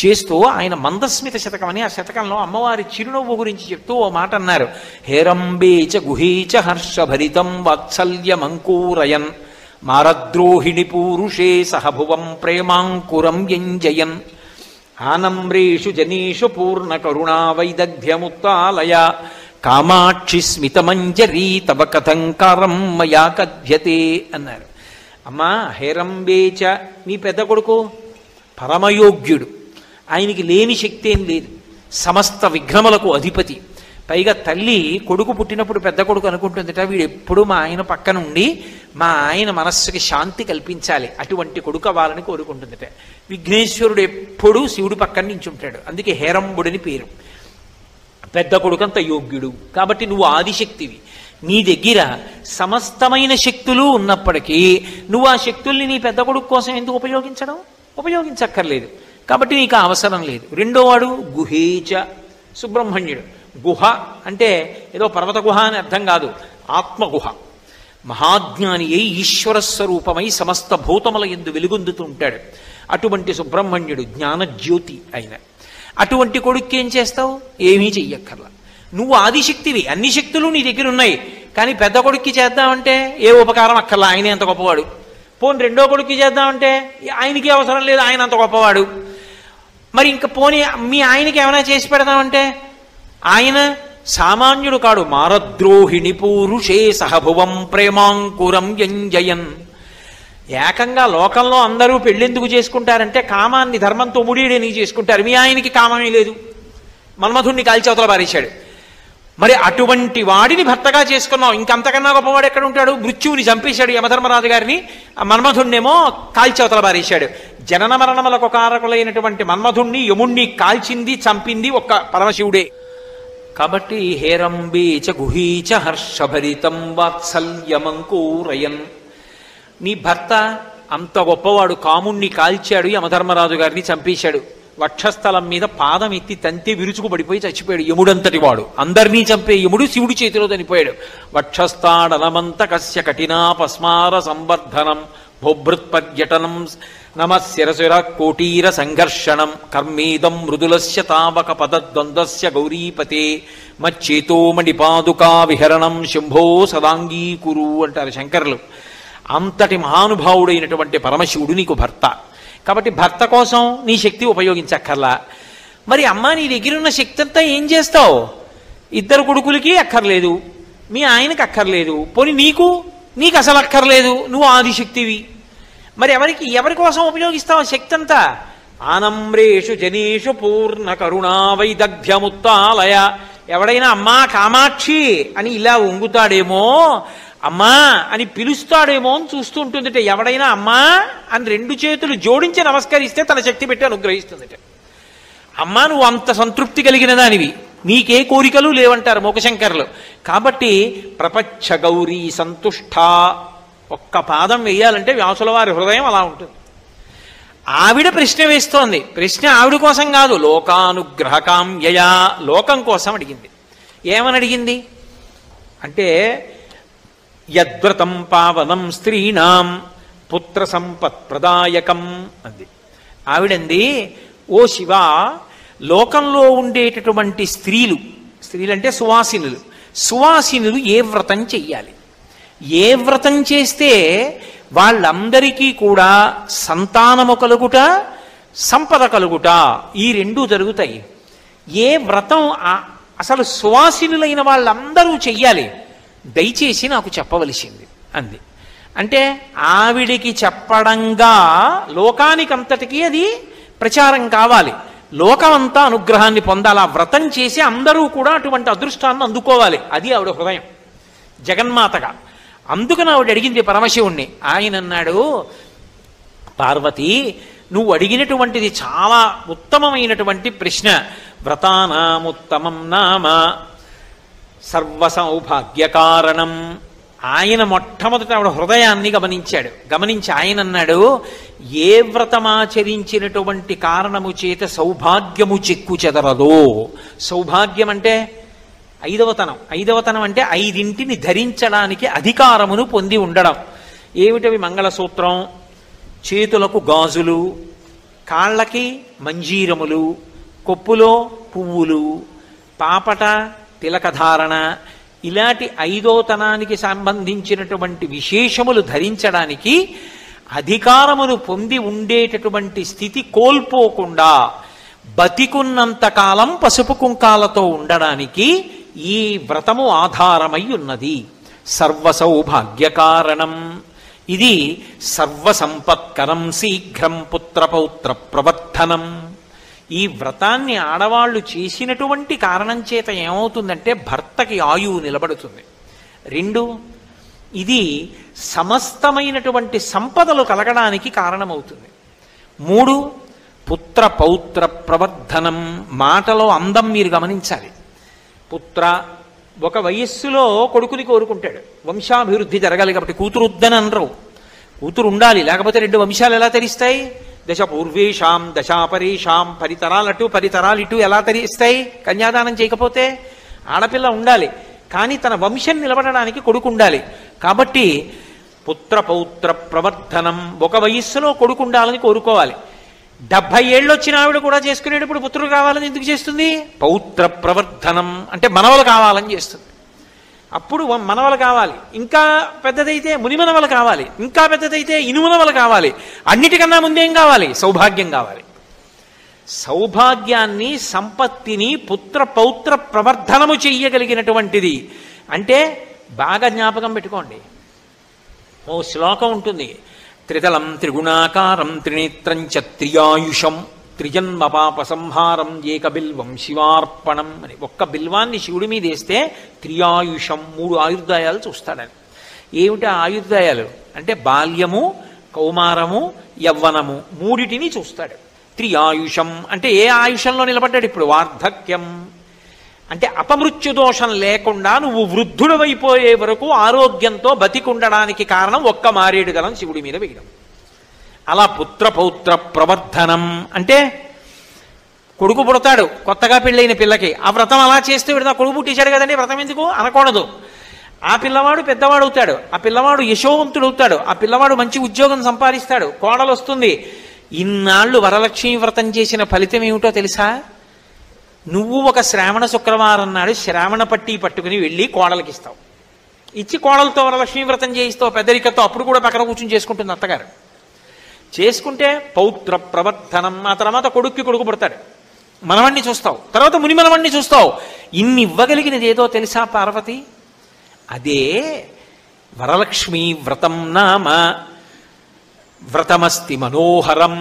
చేస్తూ ఆయన మందస్మిత శతకం అని, ఆ శతకంలో అమ్మవారి చిరునవ్వు గురించి చెప్తూ ఓ మాట అన్నారు. హేరంబేచ గుహీచ హర్షభరితం వాత్సల్యమంకూరయన్ మారద్రోహిణి పూరుషే సహభువం ప్రేమాంకురం యంజయన్ ఆనమ్రేషు జనీషు పూర్ణ కరుణా వైదగ్ధ్యముత్తాలయ కామాక్షి స్మితమంజరీ తవ కథంకారం మయా కథ్యతే అన్నారు. అమ్మా హేరంబేచ మీ పెద్ద కొడుకు పరమయోగ్యుడు, ఆయనకి లేని శక్తి ఏం లేదు, సమస్త విఘ్నములకు అధిపతి, పైగా తల్లి కొడుకు పుట్టినప్పుడు పెద్ద కొడుకు అనుకుంటుందిట వీడు ఎప్పుడు మా ఆయన పక్కన ఉండి మా ఆయన మనస్సుకి శాంతి కల్పించాలి, అటువంటి కొడుకు అవ్వాలని కోరుకుంటుందిట. విఘ్నేశ్వరుడు ఎప్పుడూ శివుడు పక్కన నుంచి ఉంటాడు, అందుకే హేరంబుడని పేరు. పెద్ద కొడుకంత యోగ్యుడు కాబట్టి నువ్వు ఆదిశక్తివి, నీ దగ్గర సమస్తమైన శక్తులు ఉన్నప్పటికీ నువ్వు ఆ శక్తుల్ని నీ పెద్ద కొడుకు కోసం ఎందుకు ఉపయోగించక్కర్లేదు, కాబట్టి నీకు అవసరం లేదు. రెండోవాడు గుహేచ సుబ్రహ్మణ్యుడు. గుహ అంటే ఏదో పర్వత గుహ అని అర్థం కాదు, ఆత్మగుహ. మహాజ్ఞాని అయి ఈశ్వర స్వరూపమై సమస్త భూతముల యందు వెలుగొందుతూ ఉంటాడు. అటువంటి సుబ్రహ్మణ్యుడు జ్ఞానజ్యోతి అయిన అటువంటి కొడుక్కి ఏం చేస్తావు? ఏమీ చెయ్యక్కర్లా. నువ్వు ఆదిశక్తివి, అన్ని శక్తులు నీ దగ్గర ఉన్నాయి, కానీ పెద్ద కొడుక్కి చేద్దామంటే ఏ ఉపకారం అక్కర్లా, ఆయనే అంత గొప్పవాడు. పోనీ రెండో కొడుక్కి చేద్దామంటే ఆయనకి అవసరం లేదు, ఆయన అంత గొప్పవాడు. మరి ఇంకా పోనీ మీ ఆయనకి ఏమైనా చేసి పెడదామంటే ఆయన సామాన్యుడు కాడు. మారద్రోహిణి పూరుషే సహభువం ప్రేమాంకురం యంజయన్. ఏకంగా లోకంలో అందరూ పెళ్ళెందుకు చేసుకుంటారంటే కామాన్ని ధర్మంతో ముడియడని చేసుకుంటారు. మీ ఆయనకి కామమే లేదు, మన్మధుణ్ణి కాల్చేవతల పారేశాడు. మరి అటువంటి వాడిని భర్తగా చేసుకున్నావు, ఇంకంతకన్నా గొప్పవాడు ఎక్కడ ఉంటాడు? మృత్యువుని చంపేశాడు యమధర్మరాజు గారిని, ఆ మన్మధుణ్ణేమో కాల్చేవతల పారేశాడు. జనన మరణములకు కారకులైనటువంటి మన్మధుణ్ణి యముణ్ణి కాల్చింది చంపింది ఒక్క పరమశివుడే. కాబట్టి హేరంబేచ గుహీచ హర్షభరితం వాత్సల్యమంకూరయన్. నీ భర్త అంత గొప్పవాడు, కాముణ్ణి కాల్చాడు, యమధర్మరాజు గారిని చంపేశాడు, వక్షస్థలం మీద పాదం ఎత్తి తంతి విరుచుకు పడిపోయి చచ్చిపోయాడు యముడంతటి వాడు. అందరినీ చంపే యముడు శివుడి చేతిలో చనిపోయాడు. వక్షస్థాడలమంత కస్య కఠినాపస్మార సంవర్ధనం భోభృత్పర్యటనం నమ శిరశిర కోటీర సంఘర్షణం కర్మేదం మృదులస్య తావక పదద్వంద్వస్య గౌరీపతే మచ్చేతో మణిపాదుకా విహరణం శంభో సదాంగీకురు అంటారు శంకరులు. అంతటి మహానుభావుడైనటువంటి పరమశివుడు నీకు భర్త, కాబట్టి భర్త కోసం నీ శక్తి ఉపయోగించక్కర్లా. మరి అమ్మ నీ దగ్గరున్న శక్తి అంతా ఏం చేస్తావు? ఇద్దరు కొడుకులకి అక్కర్లేదు, మీ ఆయనకి అక్కర్లేదు, పోనీ నీకు అసలు అక్కర్లేదు, నువ్వు ఆదిశక్తివి. మరి ఎవరి కోసం ఉపయోగిస్తావు శక్తి అంతా? ఆనమ్రేషు జనేషు పూర్ణ కరుణా వైదగ్ధ్యముత్తాలయ. ఎవడైనా అమ్మా కామాక్షి అని ఇలా వంగుతాడేమో, అమ్మా అని పిలుస్తాడేమో అని చూస్తుంటుందిట. ఎవడైనా అమ్మా అని రెండు చేతులు జోడించి నమస్కరిస్తే తన శక్తి పెట్టి అనుగ్రహిస్తుందిట. అమ్మా నువ్వు అంత సంతృప్తి కలిగిన దానివి, నీకే కోరికలు లేవంటారు మోకశంకర్లు. కాబట్టి ప్రపంచ గౌరీ సంతుష్ట. ఒక్క పాదం వేయాలంటే వ్యాసుల వారి హృదయం అలా ఉంటుంది. ఆవిడ ప్రశ్న వేస్తోంది, ప్రశ్న ఆవిడ కోసం కాదు, లోకానుగ్రహకామ్యయా, లోకం కోసం అడిగింది. ఏమని అడిగింది అంటే యద్వ్రతం పావనం స్త్రీణాం పుత్ర సంపత్ ప్రదాయకం అంది. ఆవిడంది, ఓ శివ, లోకంలో ఉండేటటువంటి స్త్రీలంటే సువాసినులు ఏ వ్రతం చెయ్యాలి, ఏ వ్రతం చేస్తే వాళ్ళందరికీ కూడా సంతానము కలుగుట, సంపద కలుగుట, ఈ రెండూ జరుగుతాయి. ఏ వ్రతం అసలు సువాసినులైన వాళ్ళందరూ చెయ్యాలి, దయచేసి నాకు చెప్పవలసింది అంది. అంటే ఆవిడికి చెప్పడంగా లోకానికంతటికీ అది ప్రచారం కావాలి, లోకమంతా అనుగ్రహాన్ని పొందాలి, ఆ వ్రతం చేసి అందరూ కూడా అటువంటి అదృష్టాన్ని అందుకోవాలి. అది ఆవిడ హృదయం జగన్మాతగా. అందుకని ఆవిడ అడిగింది పరమశివుణ్ణి. ఆయన అన్నాడు, పార్వతి, నువ్వు అడిగినటువంటిది చాలా ఉత్తమమైనటువంటి ప్రశ్న. వ్రతానాముత్తమం నామ సర్వసౌభాగ్య కారణం. ఆయన మొట్టమొదట ఆవిడ హృదయాన్ని గమనించి ఆయన అన్నాడు, ఏ వ్రతమాచరించినటువంటి కారణము చేత సౌభాగ్యము చెక్కు చెదరదో. సౌభాగ్యం అంటే ఐదవతనం. ఐదవతనం అంటే ఐదింటిని ధరించడానికి అధికారమును పొంది ఉండడం. ఏమిటవి? మంగళసూత్రం, చేతులకు గాజులు, కాళ్ళకి మంజీరములు, కొప్పులో పువ్వులు, పాపట తిలకధారణ. ఇలాంటి ఐదోతనానికి సంబంధించినటువంటి విశేషములు ధరించడానికి అధికారమును పొంది ఉండేటటువంటి స్థితి కోల్పోకుండా బతికున్నంతకాలం పసుపు కుంకాలతో ఉండడానికి ఈ వ్రతము ఆధారమై ఉన్నది. సర్వసౌభాగ్య కారణం. ఇది సర్వసంపత్కరం శీఘ్రం పుత్రపౌత్ర ప్రవర్ధనం. ఈ వ్రతాన్ని ఆడవాళ్ళు చేసినటువంటి కారణం చేత ఏమవుతుందంటే భర్తకి ఆయువు నిలబడుతుంది. రెండు, ఇది సమస్తమైనటువంటి సంపదలు కలగడానికి కారణమవుతుంది. మూడు, పుత్ర పౌత్ర ప్రవర్ధనం. మాటలో అందం మీరు గమనించాలి. పుత్ర, ఒక వయస్సులో కొడుకుని కోరుకుంటాడు, వంశాభివృద్ధి జరగాలి కాబట్టి. కూతురు వద్దని అనరు, కూతురు ఉండాలి, లేకపోతే రెండు వంశాలు ఎలా తెరిస్తాయి? దశ పూర్వేషాం దశాపరేషాం, పరితరాలటు పరితరాలు ఇటు ఎలా తెరిస్తాయి? కన్యాదానం చేయకపోతే ఆడపిల్ల ఉండాలి, కానీ తన వంశం నిలబడడానికి కొడుకు ఉండాలి. కాబట్టి పుత్ర పౌత్ర ప్రవర్ధనం, ఒక వయస్సులో కొడుకు ఉండాలని కోరుకోవాలి. 70 ఏళ్ళు వచ్చిన ఆవిడ కూడా చేసుకునేటప్పుడు పుత్రుడు కావాలని ఎందుకు చేస్తుంది? పౌత్ర ప్రవర్ధనం అంటే మనవలు కావాలని చేస్తుంది. అప్పుడు మనవలు కావాలి, ఇంకా పెద్దదైతే మునిమనవలు కావాలి, ఇంకా పెద్దదైతే ఇనుమునవలు కావాలి. అన్నిటికన్నా ముందేం కావాలి? సౌభాగ్యం కావాలి. సౌభాగ్యాన్ని, సంపత్తిని పుత్ర పౌత్ర ప్రవర్ధనము చెయ్యగలిగినటువంటిది అంటే బాగా జ్ఞాపకం పెట్టుకోండి. ఓ శ్లోకం ఉంటుంది, త్రితలం త్రిగుణాకారం త్రినేత్రం చ త్రియాయుషం త్రిజన్మ పాప సంహారం ఏక బిల్వం శివార్పణం అని. ఒక్క బిల్వాన్ని శివుడి మీద వేస్తే త్రియాయుషం, 3 ఆయుర్దాయాలు చూస్తాడని. ఏమిటి ఆ ఆయుర్దాయాలు అంటే? బాల్యము, కౌమారము, యవ్వనము, మూడిటిని చూస్తాడు. త్రియాయుషం అంటే ఏ ఆయుషంలో నిలబడ్డాడు ఇప్పుడు? వార్ధక్యం అంటే అపమృత్యు దోషం లేకుండా నువ్వు వృద్ధుడు అయిపోయే వరకు ఆరోగ్యంతో బతికుండడానికి కారణం ఒక్క మారేడు గలం శివుడి మీద వేయడం. అలా పుత్ర పౌత్ర ప్రవర్ధనం అంటే కొడుకు పుడతాడు కొత్తగా పెళ్ళైన పిల్లకి, ఆ వ్రతం అలా చేస్తే విడతా కొడుకు పుట్టించాడు కదండి వ్రతం ఎందుకు అనకూడదు. ఆ పిల్లవాడు పెద్దవాడవుతాడు, ఆ పిల్లవాడు యశోవంతుడవుతాడు, ఆ పిల్లవాడు మంచి ఉద్యోగం సంపాదిస్తాడు, కోడలు వస్తుంది. ఇన్నాళ్ళు వరలక్ష్మీ వ్రతం చేసిన ఫలితం ఏమిటో తెలుసా? నువ్వు ఒక శ్రావణ శుక్రవారం నాడు శ్రావణ పట్టి పట్టుకుని వెళ్ళి కోడలకి ఇస్తావు, ఇచ్చి కోడలతో వరలక్ష్మీ వ్రతం చేయిస్తావు పెద్దరికతో. అప్పుడు కూడా పక్కన కూర్చుని చేసుకుంటుంది అత్తగారు. చేసుకుంటే పౌత్ర ప్రవర్ధనం. ఆ తర్వాత కొడుక్కి కొడుకు పుడతాడు, మనవణ్ణి చూస్తావు, తర్వాత ముని మనవణ్ణి చూస్తావు. ఇన్ని ఇవ్వగలిగినది ఏదో తెలుసా పార్వతి? అదే వరలక్ష్మీ వ్రతం నామ. వ్రతమస్తి మనోహరం.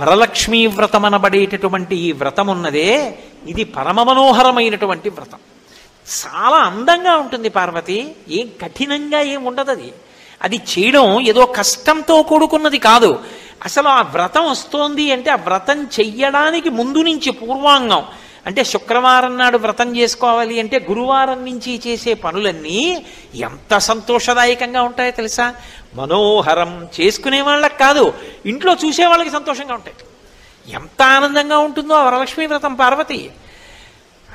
వరలక్ష్మీ వ్రతం అనబడేటటువంటి ఈ వ్రతం ఉన్నదే, ఇది పరమ మనోహరమైనటువంటి వ్రతం. చాలా అందంగా ఉంటుంది పార్వతి, ఏం కఠినంగా ఏం ఉండదు. అది అది చేయడం ఏదో కష్టంతో కూడుకున్నది కాదు. అసలు ఆ వ్రతం వస్తోంది అంటే ఆ వ్రతం చెయ్యడానికి ముందు నుంచి పూర్వాంగం అంటే శుక్రవారం నాడు వ్రతం చేసుకోవాలి అంటే గురువారం నుంచి చేసే పనులన్నీ ఎంత సంతోషదాయకంగా ఉంటాయో తెలుసా? మనోహరం. చేసుకునే వాళ్ళకి కాదు, ఇంట్లో చూసే వాళ్ళకి సంతోషంగా ఉంటాయి. ఎంత ఆనందంగా ఉంటుందో వరలక్ష్మీ వ్రతం పార్వతి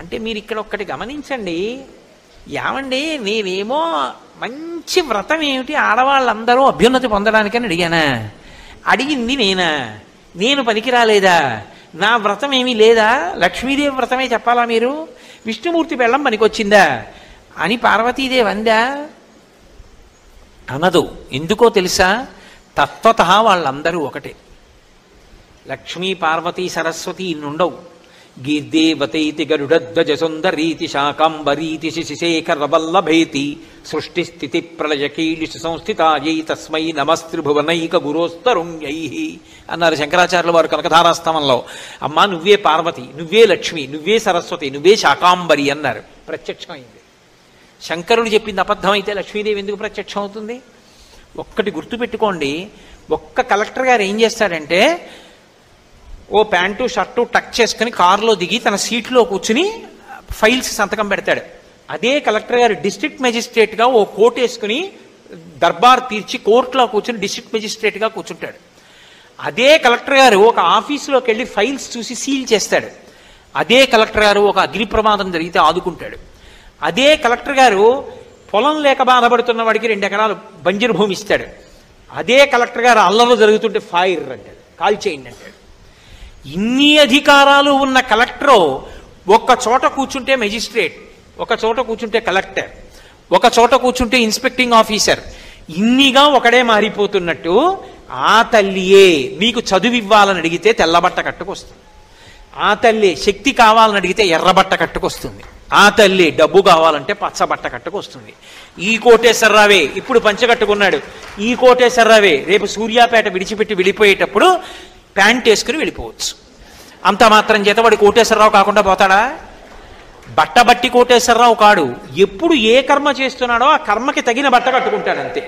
అంటే. మీరు ఇక్కడ ఒక్కటి గమనించండి, ఏమండి నేనేమో మంచి వ్రతం ఏమిటి ఆడవాళ్ళందరూ అభ్యున్నతి పొందడానికని అడిగానా? అడిగింది నేనా? నేను పనికిరాలేదా? నా వ్రతం ఏమీ లేదా? లక్ష్మీదేవి వ్రతమే చెప్పాలా మీరు? విష్ణుమూర్తి బెల్లం పనికొచ్చిందా అని పార్వతీదేవి అందా? అనదు. ఎందుకో తెలుసా? తత్వత వాళ్ళందరూ ఒకటే. లక్ష్మీ పార్వతీ సరస్వతి ఇన్నుండవు. గీర్దేవతైతి గరుడధ్వజ సుందరీతి శాకాంబరీతి శిశిశేఖరవల్లభేతి సృష్టి స్థితి ప్రళయ కీలి సంస్థితాయై తస్మై నమస్త్రిభువనైక గురోస్తరుణ్యై అన్నారు శంకరాచార్యుల వారు కనకధారాస్తవంలో. అమ్మ నువ్వే పార్వతి, నువ్వే లక్ష్మి, నువ్వే సరస్వతి, నువ్వే శాకాంబరి అన్నారు. ప్రత్యక్షమైంది. శంకరుడు చెప్పింది అబద్ధమైతే లక్ష్మీదేవి ఎందుకు ప్రత్యక్షం అవుతుంది? ఒక్కటి గుర్తుపెట్టుకోండి, ఒక్క కలెక్టర్ గారు ఏం చేస్తాడంటే ఓ ప్యాంటు షర్టు టక్ చేసుకుని కారులో దిగి తన సీట్లో కూర్చుని ఫైల్స్ సంతకం పెడతాడు. అదే కలెక్టర్ గారు డిస్ట్రిక్ట్ మెజిస్ట్రేట్గా ఓ కోట్ వేసుకుని దర్బార్ తీర్చి కోర్టులో కూర్చుని డిస్ట్రిక్ట్ మెజిస్ట్రేట్గా కూర్చుంటాడు. అదే కలెక్టర్ గారు ఒక ఆఫీసులోకి వెళ్ళి ఫైల్స్ చూసి సీల్ చేస్తాడు. అదే కలెక్టర్ గారు ఒక అగ్ని ప్రమాదం జరిగితే ఆదుకుంటాడు. అదే కలెక్టర్ గారు పొలం లేక బాధపడుతున్న వాడికి 2 ఎకరాలు బంజరు భూమి ఇస్తాడు. అదే కలెక్టర్ గారు అల్లర్లు జరుగుతుంటే ఫైర్ అంటాడు, కాల్ చేయండి అంటాడు. ఇన్ని అధికారాలు ఉన్న కలెక్టర్ ఒక్క చోట కూర్చుంటే మెజిస్ట్రేట్, ఒక చోట కూర్చుంటే కలెక్టర్, ఒక చోట కూర్చుంటే ఇన్స్పెక్టింగ్ ఆఫీసర్, ఇన్నిగా ఒకడే మారిపోతున్నట్టు ఆ తల్లియే నీకు చదువు ఇవ్వాలని అడిగితే తెల్లబట్ట కట్టుకొస్తుంది. ఆ తల్లి శక్తి కావాలని అడిగితే ఎర్రబట్ట కట్టుకొస్తుంది. ఆ తల్లి డబ్బు కావాలంటే పచ్చబట్ట కట్టుకొస్తుంది. ఈ కోటేశ్వరరావే ఇప్పుడు పంచగట్టుకున్నాడు, ఈ కోటేశ్వరరావే రేపు సూర్యాపేట విడిచిపెట్టి వెళ్ళిపోయేటప్పుడు ప్యాంట్ వేసుకుని వెళ్ళిపోవచ్చు. అంతా మాత్రం చేత వాడి కోటేశ్వరరావు కాకుండా పోతాడా? బట్టబట్టి కోటేశ్వరరావు కాడు. ఎప్పుడు ఏ కర్మ చేస్తున్నాడో ఆ కర్మకి తగిన బట్ట కట్టుకుంటాడు అంతే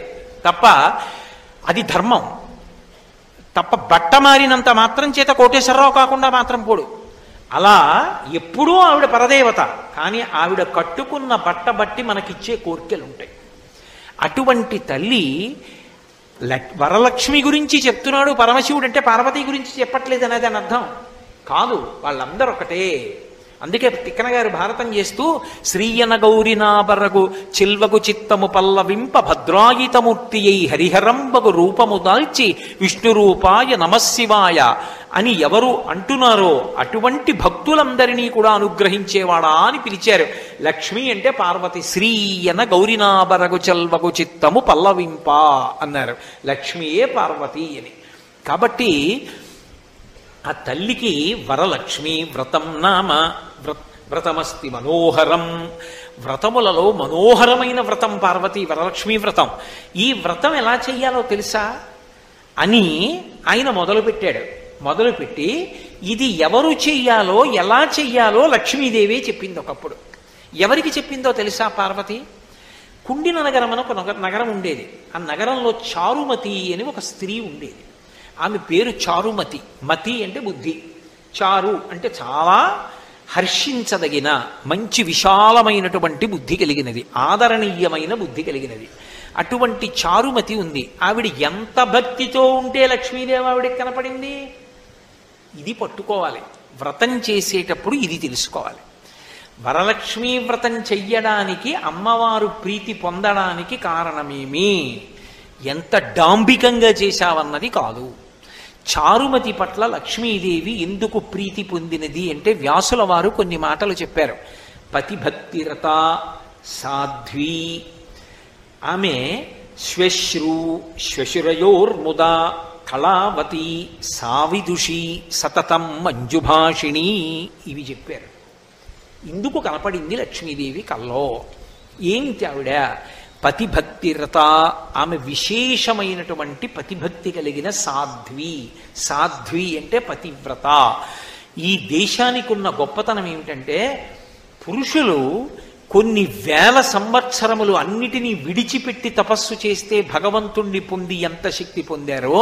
తప్ప, అది ధర్మం తప్ప బట్ట మారినంత మాత్రం చేత కోటేశ్వరరావు కాకుండా మాత్రం పోడు. అలా ఎప్పుడూ ఆవిడ పరదేవత, కానీ ఆవిడ కట్టుకున్న బట్ట బట్టి మనకిచ్చే కోర్కెలు ఉంటాయి. అటువంటి తల్లి వరలక్ష్మి గురించి చెప్తున్నాడు పరమశివుడు అంటే పార్వతి గురించి చెప్పట్లేదు అనేది అని అర్థం కాదు. వాళ్ళందరూ ఒకటే. అందుకే తిక్కన గారు భారతం చేస్తూ శ్రీయన గౌరినాబరగు చిల్వగు చిత్తము పల్లవింప భద్రాయితమూర్తి అయి హరిహరంబగు రూపము దాల్చి విష్ణు రూపాయ నమశివాయ అని ఎవరు అంటున్నారో అటువంటి భక్తులందరినీ కూడా అనుగ్రహించేవాడా అని పిలిచారు. లక్ష్మి అంటే పార్వతి. శ్రీయన గౌరినాబరగు చల్వగు చిత్తము పల్లవింప అన్నారు. లక్ష్మియే పార్వతి అని. కాబట్టి ఆ తల్లికి వరలక్ష్మి వ్రతం నామ వ్రతమస్తి మనోహరం. వ్రతములలో మనోహరమైన వ్రతం పార్వతి వరలక్ష్మి వ్రతం. ఈ వ్రతం ఎలా చెయ్యాలో తెలుసా అని ఆయన మొదలుపెట్టాడు. మొదలుపెట్టి ఇది ఎవరు చెయ్యాలో ఎలా చెయ్యాలో లక్ష్మీదేవి చెప్పింది ఒకప్పుడు. ఎవరికి చెప్పిందో తెలుసా పార్వతి? కుండిన నగరం అని ఒక నగరం ఉండేది. ఆ నగరంలో చారుమతి అని ఒక స్త్రీ ఉండేది. ఆమె పేరు చారుమతి. మతి అంటే బుద్ధి, చారు అంటే చాలా హర్షించదగిన మంచి విశాలమైనటువంటి బుద్ధి కలిగినది, ఆదరణీయమైన బుద్ధి కలిగినది. అటువంటి చారుమతి ఉంది. ఆవిడ ఎంత భక్తితో ఉంటే లక్ష్మీదేవి ఆవిడకి కనపడింది. ఇది పట్టుకోవాలి. వ్రతం చేసేటప్పుడు ఇది తెలుసుకోవాలి. వరలక్ష్మీ వ్రతం చెయ్యడానికి అమ్మవారు ప్రీతి పొందడానికి కారణమేమి? ఎంత డాంబికంగా చేశావన్నది కాదు. చారుమతి పట్ల లక్ష్మీదేవి ఎందుకు ప్రీతి పొందినది అంటే వ్యాసుల వారు కొన్ని మాటలు చెప్పారు. పతిభక్తిరత సాధ్వీ, ఆమె శ్వశ్రు శ్వశురయోర్ముదా కళావతి సావిదుషి సతతం మంజుభాషిణి, ఇవి చెప్పారు. ఇందుకు కనపడింది లక్ష్మీదేవి కల్లో. ఏంటి ఆవిడ? పతిభక్తిరత, ఆమె విశేషమైనటువంటి పతిభక్తి కలిగిన సాధ్వి. సాధ్వి అంటే పతివ్రత. ఈ దేశానికి ఉన్న గొప్పతనం ఏమిటంటే పురుషులు కొన్ని వేల సంవత్సరములు అన్నిటినీ విడిచిపెట్టి తపస్సు చేస్తే భగవంతుణ్ణి పొంది ఎంత శక్తి పొందారో,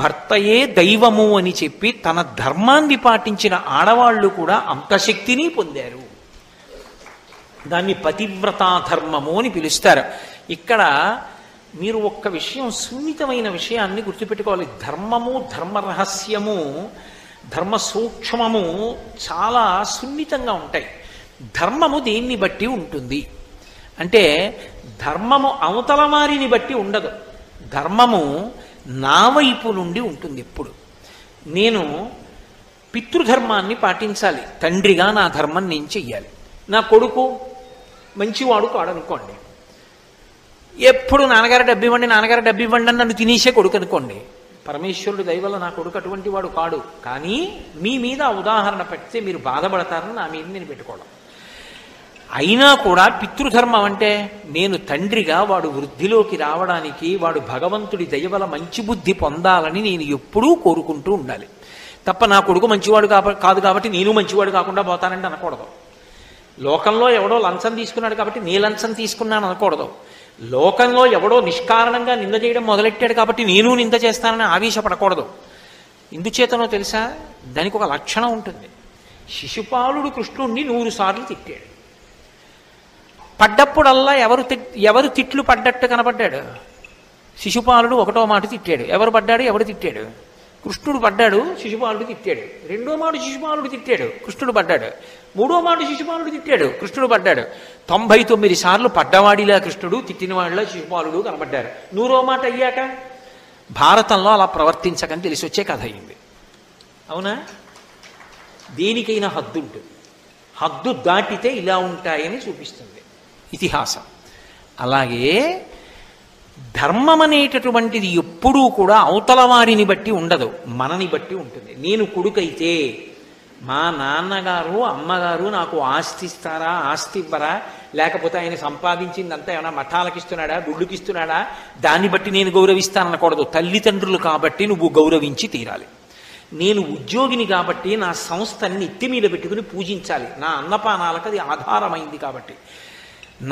భర్తయే దైవము అని చెప్పి తన ధర్మాన్ని పాటించిన ఆడవాళ్లు కూడా అంత శక్తిని పొందారు. దాన్ని పతివ్రతా ధర్మము అని పిలుస్తారు. ఇక్కడ మీరు ఒక్క విషయం, సున్నితమైన విషయాన్ని గుర్తుపెట్టుకోవాలి. ధర్మము, ధర్మ రహస్యము, ధర్మ సూక్ష్మము చాలా సున్నితంగా ఉంటాయి. ధర్మము దేన్ని బట్టి ఉంటుంది అంటే ధర్మము అవతల వారిని బట్టి ఉండదు. ధర్మము నా వైపు నుండి ఉంటుంది. ఎప్పుడు నేను పితృధర్మాన్ని పాటించాలి, తండ్రిగా నా ధర్మం నేను చెయ్యాలి. నా కొడుకు మంచివాడు కాడనుకోండి, ఎప్పుడు నాన్నగారు డబ్బు ఇవ్వండి, నాన్నగారు డబ్బు ఇవ్వండి అని నన్ను తినేసే కొడుకు అనుకోండి. పరమేశ్వరుడు దయవల్ల నా కొడుకు అటువంటి వాడు కాడు. కానీ మీ మీద ఉదాహరణ పెడితే మీరు బాధపడతారని నా మీద నేను పెట్టుకోవడం. అయినా కూడా పితృధర్మం అంటే నేను తండ్రిగా వాడు వృద్ధిలోకి రావడానికి, వాడు భగవంతుడి దయవల్ల మంచి బుద్ధి పొందాలని నేను ఎప్పుడూ కోరుకుంటూ ఉండాలి తప్ప నా కొడుకు మంచివాడు కాదు కాబట్టి నేను మంచివాడు కాకుండా పోతానంటే అనకూడదు. లోకంలో ఎవడో లంచం తీసుకున్నాడు కాబట్టి నీ లంచం తీసుకున్నాను అనకూడదు. లోకంలో ఎవడో నిష్కారణంగా నింద చేయడం మొదలెట్టాడు కాబట్టి నేను నింద చేస్తానని ఆవేశపడకూడదు. ఎందుచేతనో తెలుసా? దానికి ఒక లక్షణం ఉంటుంది. శిశుపాలుడు కృష్ణుణ్ణి 100 సార్లు తిట్టాడు. పడ్డప్పుడల్లా ఎవరు తిట్లు పడ్డట్టు కనపడ్డాడు? శిశుపాలుడు ఒకటో మాట తిట్టాడు. ఎవరు పడ్డాడు? ఎవడు తిట్టాడు? కృష్ణుడు పడ్డాడు, శిశుపాలుడు తిట్టాడు. రెండో మాట శిశుపాలుడు తిట్టాడు, కృష్ణుడు పడ్డాడు. మూడో మాట శిశుపాలుడు తిట్టాడు, కృష్ణుడు పడ్డాడు. 99 సార్లు పడ్డవాడిలా కృష్ణుడు, తిట్టినవాడిలా శిశుపాలుడు కనబడ్డారు. 100వ మాట అయ్యాక భారతంలో అలా ప్రవర్తించకని తెలిసి వచ్చే కథ అయింది. అవునా? దేనికైనా హద్దు ఉంటుంది. హద్దు దాటితే ఇలా ఉంటాయని చూపిస్తుంది ఇతిహాసం. అలాగే ధర్మం అనేటటువంటిది ఎప్పుడూ కూడా అవతల వారిని బట్టి ఉండదు, మనని బట్టి ఉంటుంది. నేను కొడుకైతే మా నాన్నగారు అమ్మగారు నాకు ఆస్తి ఇస్తారా, ఆస్తి ఇవ్వరా, లేకపోతే ఆయన సంపాదించిందంతా ఏమైనా మఠాలకు ఇస్తున్నాడా, గుళ్ళుకి ఇస్తున్నాడా, దాన్ని బట్టి నేను గౌరవిస్తాననకూడదు. తల్లిదండ్రులు కాబట్టి నువ్వు గౌరవించి తీరాలి. నేను ఉద్యోగిని కాబట్టి నా సంస్థని నెత్తి మీద పెట్టుకుని పూజించాలి, నా అన్నపానాలకు అది ఆధారమైంది కాబట్టి.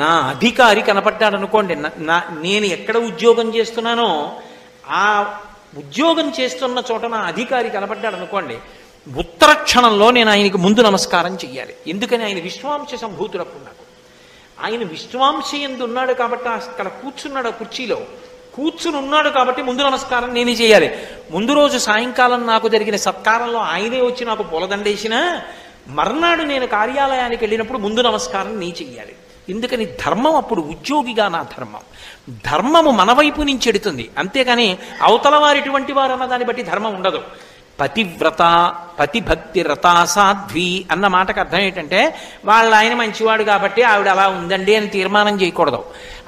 నా అధికారి కనపడ్డాడు అనుకోండి, నేను ఎక్కడ ఉద్యోగం చేస్తున్నానో ఆ ఉద్యోగం చేస్తున్న చోట నా అధికారి కనపడ్డాడు అనుకోండి, ఉత్తర క్షణంలో నేను ఆయనకి ముందు నమస్కారం చెయ్యాలి. ఎందుకని ఆయన విశ్వాంశ సంభూతుడప్పుడు, నాకు ఆయన విశ్వాంశయందు ఉన్నాడు కాబట్టి, అక్కడ కూర్చున్నాడు ఆ కుర్చీలో కూర్చుని ఉన్నాడు కాబట్టి ముందు నమస్కారం నేనే చేయాలి. ముందు రోజు సాయంకాలం నాకు జరిగిన సత్కారంలో ఆయనే వచ్చి నాకు పూలదండేసినా మర్నాడు నేను కార్యాలయానికి వెళ్ళినప్పుడు ముందు నమస్కారం నేను చెయ్యాలి. ఎందుకని ధర్మం అప్పుడు ఉద్యోగిగా నా ధర్మం, ధర్మము మన వైపు నుంచి ఎడుతుంది. అంతేకాని అవతల వారు ఎటువంటి వారు అన్న దాన్ని బట్టి ధర్మం ఉండదు. పతివ్రత పతిభక్తి రతాసాధ్వి అన్న మాటకు అర్థం ఏంటంటే, వాళ్ళ ఆయన మంచివాడు కాబట్టి ఆవిడ అలా ఉందండి అని తీర్మానం చేయకూడదు.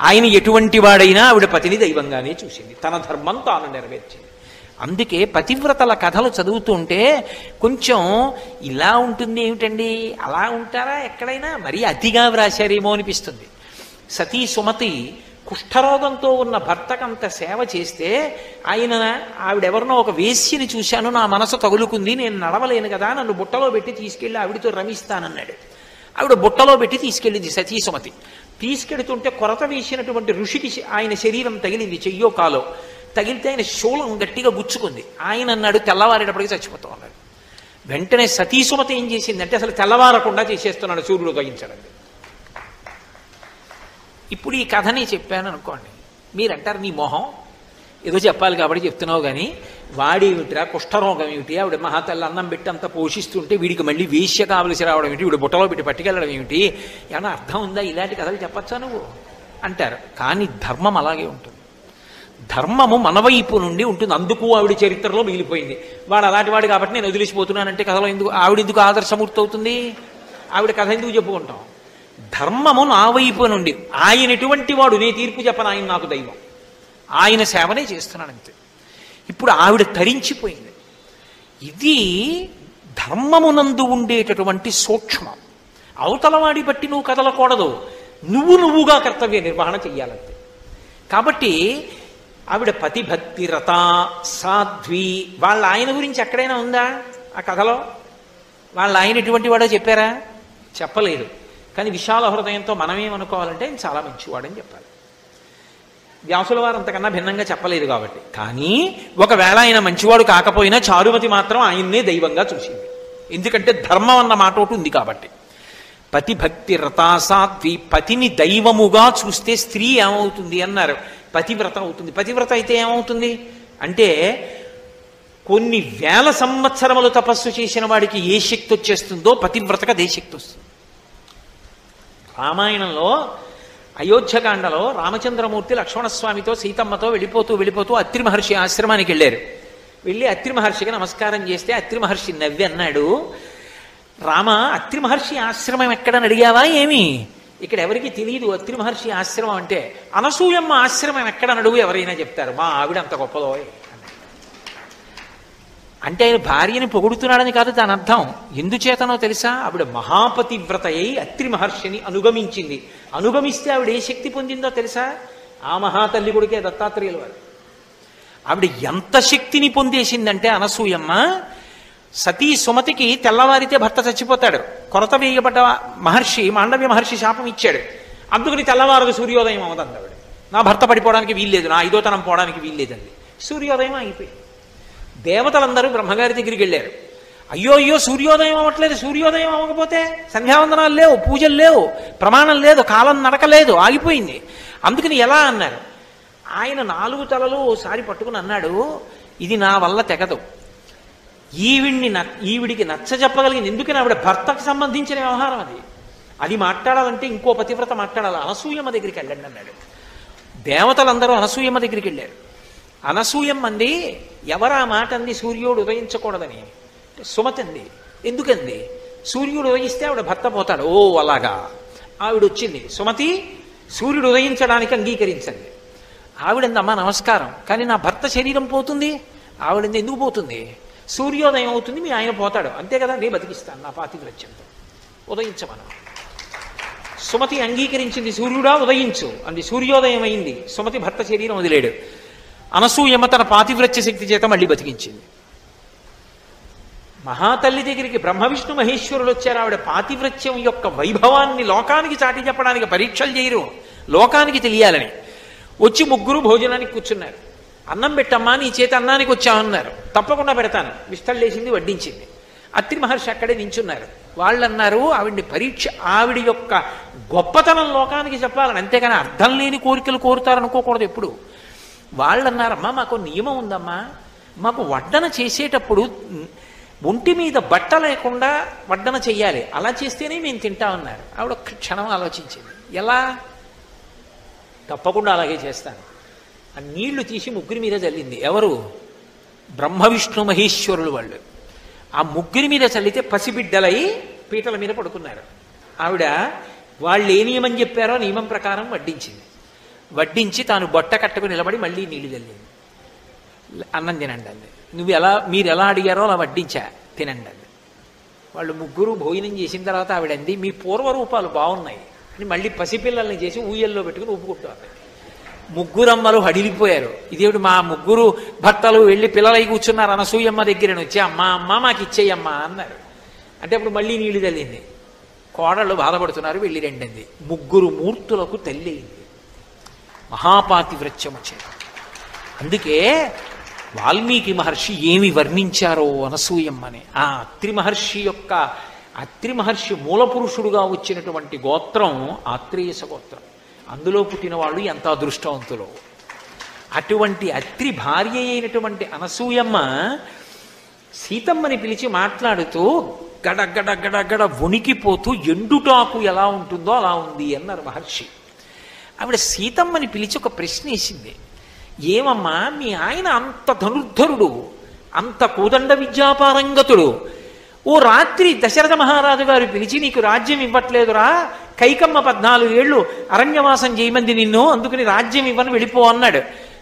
ఆయన ఎటువంటి వాడైనా ఆవిడ పతిని దైవంగానే చూసింది, తన ధర్మం తాను నెరవేర్చింది. అందుకే పతివ్రతల కథలు చదువుతుంటే కొంచెం ఇలా ఉంటుంది, ఏమిటండి అలా ఉంటారా ఎక్కడైనా, మరీ అతిగా వ్రాశారేమో అనిపిస్తుంది. సతీ సుమతి కుష్ఠరోగంతో ఉన్న భర్తకంత సేవ చేస్తే ఆయన, ఆవిడెవరినో ఒక వేశ్యని చూశాను, నా మనసు తగులుకుంది, నేను నడవలేను కదా, నన్ను బుట్టలో పెట్టి తీసుకెళ్ళి ఆవిడతో రమిస్తానన్నాడు. ఆవిడ బుట్టలో పెట్టి తీసుకెళ్ళింది సతీ సుమతి. తీసుకెడుతుంటే కొరత వేసినటువంటి ఋషికి ఆయన శరీరం తగిలింది, చెయ్యో కాలో తగిలితే ఆయన శూలం గట్టిగా గుచ్చుకుంది. ఆయన అన్నాడు తెల్లవారేటప్పటికి చచ్చిపోతాం అన్నాడు. వెంటనే సతీ సుమతి ఏం చేసిందంటే, అసలు తెల్లవారకుండా చేసేస్తున్నాడు సూర్యుడు తగ్గించడానికి. ఇప్పుడు ఈ కథని చెప్పాను అనుకోండి, మీరంటారు నీ మొహం ఏదో చెప్పాలి కాబట్టి చెప్తున్నావు, కానీ వాడేమిటిరా కుష్ఠరోగం ఏమిటి, ఆవిడ మహాతల్లి అన్నం పెట్టి అంతా పోషిస్తుంటే వీడికి మళ్ళీ వేశ్య కావలసి రావడం ఏమిటి, వీడు బుట్టలో పెట్టి పట్టుకెళ్ళడం ఏమిటి, ఏమైనా అర్థం ఉందా, ఇలాంటి కథలు చెప్పచ్చా నువ్వు అంటారు. కానీ ధర్మం అలాగే ఉంటుంది, ధర్మము మనవైపు నుండి ఉంటుంది. అందుకు ఆవిడ చరిత్రలో మిగిలిపోయింది, వాడు అలాంటి వాడు కాబట్టి నేను వదిలిసిపోతున్నానంటే కథలో ఎందుకు ఆవిడ ఎందుకు ఆదర్శమూర్తి అవుతుంది, ఆవిడ కథ ఎందుకు చెప్పుకుంటాం. ధర్మము నా వైపు నుండి, ఆయన ఎటువంటి వాడు, నే తీర్పు చెప్పను, ఆయన నాకు దైవం, ఆయన సేవనే చేస్తున్నాను అంతే. ఇప్పుడు ఆవిడ తరించిపోయింది. ఇది ధర్మమునందు ఉండేటటువంటి సూక్ష్మం. అవతలవాడి బట్టి నువ్వు కదలకూడదు, నువ్వు నువ్వుగా కర్తవ్య నిర్వహణ చెయ్యాలంతే. కాబట్టి ఆవిడ పతిభక్తి రత సాధ్వి. వాళ్ళ ఆయన గురించి ఎక్కడైనా ఉందా ఆ కథలో? వాళ్ళ ఆయన ఎటువంటి వాడో చెప్పారా? చెప్పలేదు. కానీ విశాల హృదయంతో మనమేమనుకోవాలంటే ఆయన చాలా మంచివాడని చెప్పాలి. వ్యాసుల వారు అంతకన్నా భిన్నంగా చెప్పలేదు కాబట్టి. కానీ ఒకవేళ ఆయన మంచివాడు కాకపోయినా చారుమతి మాత్రం ఆయన్నే దైవంగా చూసింది, ఎందుకంటే ధర్మం అన్న మాట ఒకటి ఉంది కాబట్టి. పతిభక్తి రతాసాత్వి, పతిని దైవముగా చూస్తే స్త్రీ ఏమవుతుంది అన్నారు, పతివ్రత అవుతుంది. పతివ్రత అయితే ఏమవుతుంది అంటే, కొన్ని వేల సంవత్సరములు తపస్సు చేసిన వాడికి ఏ శక్తి వచ్చేస్తుందో పతివ్రతకు అదే శక్తి వస్తుంది. రామాయణంలో అయోధ్యకాండలో రామచంద్రమూర్తి లక్ష్మణస్వామితో సీతమ్మతో వెళ్ళిపోతూ అత్రి మహర్షి ఆశ్రమానికి వెళ్ళారు. వెళ్ళి అత్రి మహర్షికి నమస్కారం చేస్తే అత్రి మహర్షి నవ్వి అన్నాడు, రామ అత్రి మహర్షి ఆశ్రమం ఎక్కడని అడిగావా ఏమి? ఇక్కడ ఎవరికి తెలియదు అత్రి మహర్షి ఆశ్రమం అంటే. అనసూయమ్మ ఆశ్రమం ఎక్కడని అడుగు, ఎవరైనా చెప్తారు, మా ఆవిడ అంత గొప్పదో అంటే. ఆయన భార్యని పొగుడుతున్నాడని కాదు దాని అర్థం. ఎందుచేతనో తెలుసా, ఆవిడ మహాపతివ్రత అయి అత్రి మహర్షిని అనుగమించింది. అనుగమిస్తే ఆవిడ ఏ శక్తి పొందిందో తెలుసా, ఆ మహాతల్లి కొడుకే దత్తాత్రేయుల వారు. ఆవిడ ఎంత శక్తిని పొందేసిందంటే అనసూయమ్మ, సతీ సుమతికి తెల్లవారితే భర్త చచ్చిపోతాడు, కొరత వేయబడ్డ మహర్షి మాండవ్య మహర్షి శాపం ఇచ్చాడు, అందుకని తెల్లవారు సూర్యోదయం అవదండి ఆవిడ. నా భర్త పడిపోవడానికి వీల్లేదు, నా ఐదోతనం పోవడానికి వీల్లేదండి. సూర్యోదయం అయిపోయింది. దేవతలందరూ బ్రహ్మగారి దగ్గరికి వెళ్ళారు, అయ్యో సూర్యోదయం అవ్వట్లేదు, సూర్యోదయం అవ్వకపోతే సంధ్యావందనాలు లేవు, పూజలు లేవు, ప్రమాణం లేదు, కాలం నడకలేదు, ఆగిపోయింది, అందుకని ఎలా అన్నారు. ఆయన నాలుగు తలలు ఓసారి పట్టుకుని అన్నాడు, ఇది నా వల్ల తెగదు, ఈవిడికి నచ్చజెప్పగలిగింది. ఎందుకని ఆవిడ భర్తకు సంబంధించిన వ్యవహారం అది, అది మాట్లాడాలంటే ఇంకో పతివ్రత మాట్లాడాలి, అనసూయమ్మ దగ్గరికి వెళ్ళండి అన్నాడు. దేవతలందరూ అనసూయమ్మ దగ్గరికి వెళ్ళారు. అనసూయమ్మంది, ఎవరా మాట అంది, సూర్యుడు ఉదయించకూడదని. సుమతి అంది, ఎందుకంది, సూర్యుడు ఉదయిస్తే ఆవిడ భర్త పోతాడు. ఓ అలాగా, ఆవిడ వచ్చింది, సుమతి సూర్యుడు ఉదయించడానికి అంగీకరించండి. ఆవిడంది, అమ్మ నమస్కారం, కానీ నా భర్త శరీరం పోతుంది. ఆవిడంది, ఎందుకు పోతుంది, సూర్యోదయం అవుతుంది, మీ ఆయన పోతాడు అంతే కదా, నేను బతికిస్తాను నా పాతివ్రత్యంతో, ఉదయించమను. సుమతి అంగీకరించింది, సూర్యుడా ఉదయించు అంది. సూర్యోదయం అయింది, సుమతి భర్త శరీరం వదిలేడు. అనసూయమ్మ తన పాతివ్రత్య శక్తి చేత మళ్ళీ బతికించింది. మహాతల్లి దగ్గరికి బ్రహ్మ విష్ణు మహేశ్వరులు వచ్చారు. ఆవిడ పాతివ్రత్యం యొక్క వైభవాన్ని లోకానికి చాటి చెప్పడానికి పరీక్షలు చేయరు, లోకానికి తెలియాలని. వచ్చి ముగ్గురు భోజనానికి కూర్చున్నారు. అన్నం పెట్టమ్మా, నీ చేత అన్నానికి వచ్చామన్నారు. తప్పకుండా పెడతాను, విస్తళ్ళేసింది, వడ్డించింది. అత్రి మహర్షి అక్కడే నించున్నారు. వాళ్ళు అన్నారు, ఆవిడ్ని పరీక్ష, ఆవిడ యొక్క గొప్పతనం లోకానికి చెప్పాలని, అంతేకాని అర్థం లేని కోరికలు కోరుతారనుకోకూడదు ఎప్పుడు. వాళ్ళు అన్నారమ్మా, మాకు నియమం ఉందమ్మా, మాకు వడ్డన చేసేటప్పుడు ఒంటి మీద బట్ట లేకుండా వడ్డన చెయ్యాలి, అలా చేస్తేనే మేము తింటామన్నారు. ఆవిడ ఒక్క క్షణం ఆలోచించింది, ఎలా? తప్పకుండా అలాగే చేస్తాను. ఆ నీళ్లు తీసి ముగ్గురి మీద చల్లింది. ఎవరు? బ్రహ్మ విష్ణు మహేశ్వరులు వాళ్ళు. ఆ ముగ్గురి మీద చల్లితే పసిబిడ్డలై పీటల మీద పడుకున్నారు. ఆవిడ వాళ్ళు ఏ నియమం చెప్పారో నియమం ప్రకారం వడ్డించింది. వడ్డించి తాను బొట్ట కట్టుకు నిలబడి మళ్ళీ నీళ్లు చల్లింది. అన్నం తినండి అంది. మీరు ఎలా అడిగారో అలా వడ్డించా, తినండి అంది. వాళ్ళు ముగ్గురు భోజనం చేసిన తర్వాత ఆవిడ అంది, మీ పూర్వరూపాలు బాగున్నాయి అని మళ్ళీ పసిపిల్లల్ని చేసి ఊయల్లో పెట్టుకుని ఊపుకుంటారు. ముగ్గురమ్మలు హడిలిపోయారు. ఇదేమిటి, మా ముగ్గురు భర్తలు వెళ్ళి పిల్లలై కూర్చున్నారు, అనసూయమ్మ దగ్గరని వచ్చి అమ్మ మాకు ఇచ్చేయమ్మా అన్నారు. అంటే అప్పుడు మళ్ళీ నీళ్లు తల్లింది. కోడళ్ళు బాధపడుతున్నారు, వెళ్ళి రెండింది. ముగ్గురు మూర్తులకు తల్లి అయింది. మహాపాతివ్రత్యం వచ్చేది. అందుకే వాల్మీకి మహర్షి ఏమి వర్ణించారో అనసూయమ్మని. ఆ అత్రి మహర్షి యొక్క, అత్రి మహర్షి మూలపురుషుడుగా వచ్చినటువంటి గోత్రం ఆత్రేయస గోత్రం. అందులో పుట్టిన వాళ్ళు ఎంత అదృష్టవంతులు. అటువంటి అత్రి భార్య అయినటువంటి అనసూయమ్మ సీతమ్మని పిలిచి మాట్లాడుతూ గడగడగడగడ వణికిపోతూ ఎండుటాకు ఎలా ఉంటుందో అలా ఉంది అన్నారు మహర్షి. ఆవిడ సీతమ్మని పిలిచి ఒక ప్రశ్న వేసింది, ఏమమ్మా మీ ఆయన అంత ధనుర్ధరుడు, అంత కోదండ విద్యాపారంగతుడు, ఓ రాత్రి దశరథ మహారాజు గారు పిలిచి నీకు రాజ్యం ఇవ్వట్లేదురా, కైకమ్మ 14 ఏళ్ళు అరణ్యవాసం చేయమంది నిన్ను, అందుకని రాజ్యం ఇవ్వని వెళ్ళిపో అన్నాడు.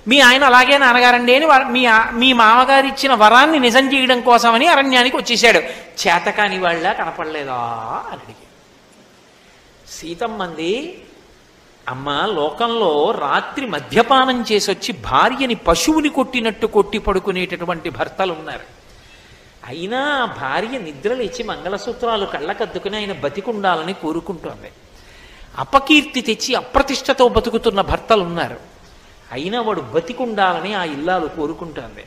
మీ ఆయన అలాగే నాన్నగారండి అని మీ మామగారు ఇచ్చిన వరాన్ని నిజం చేయడం కోసమని అరణ్యానికి వచ్చేసాడు, చేతకాని వాళ్ళ కనపడలేదా అని అడిగి. సీతమ్మంది, అమ్మ లోకంలో రాత్రి మద్యపానం చేసి వచ్చి భార్యని పశువుని కొట్టినట్టు కొట్టి పడుకునేటటువంటి భర్తలు ఉన్నారు. అయినా భార్య నిద్రలేచి మంగళసూత్రాలు కళ్ళకద్దుకుని ఆయన బతికుండాలని కోరుకుంటోంది. అపకీర్తి తెచ్చి అప్రతిష్టతో బతుకుతున్న భర్తలు ఉన్నారు. అయినా వాడు బతికుండాలని ఆ ఇల్లాలు కోరుకుంటోంది.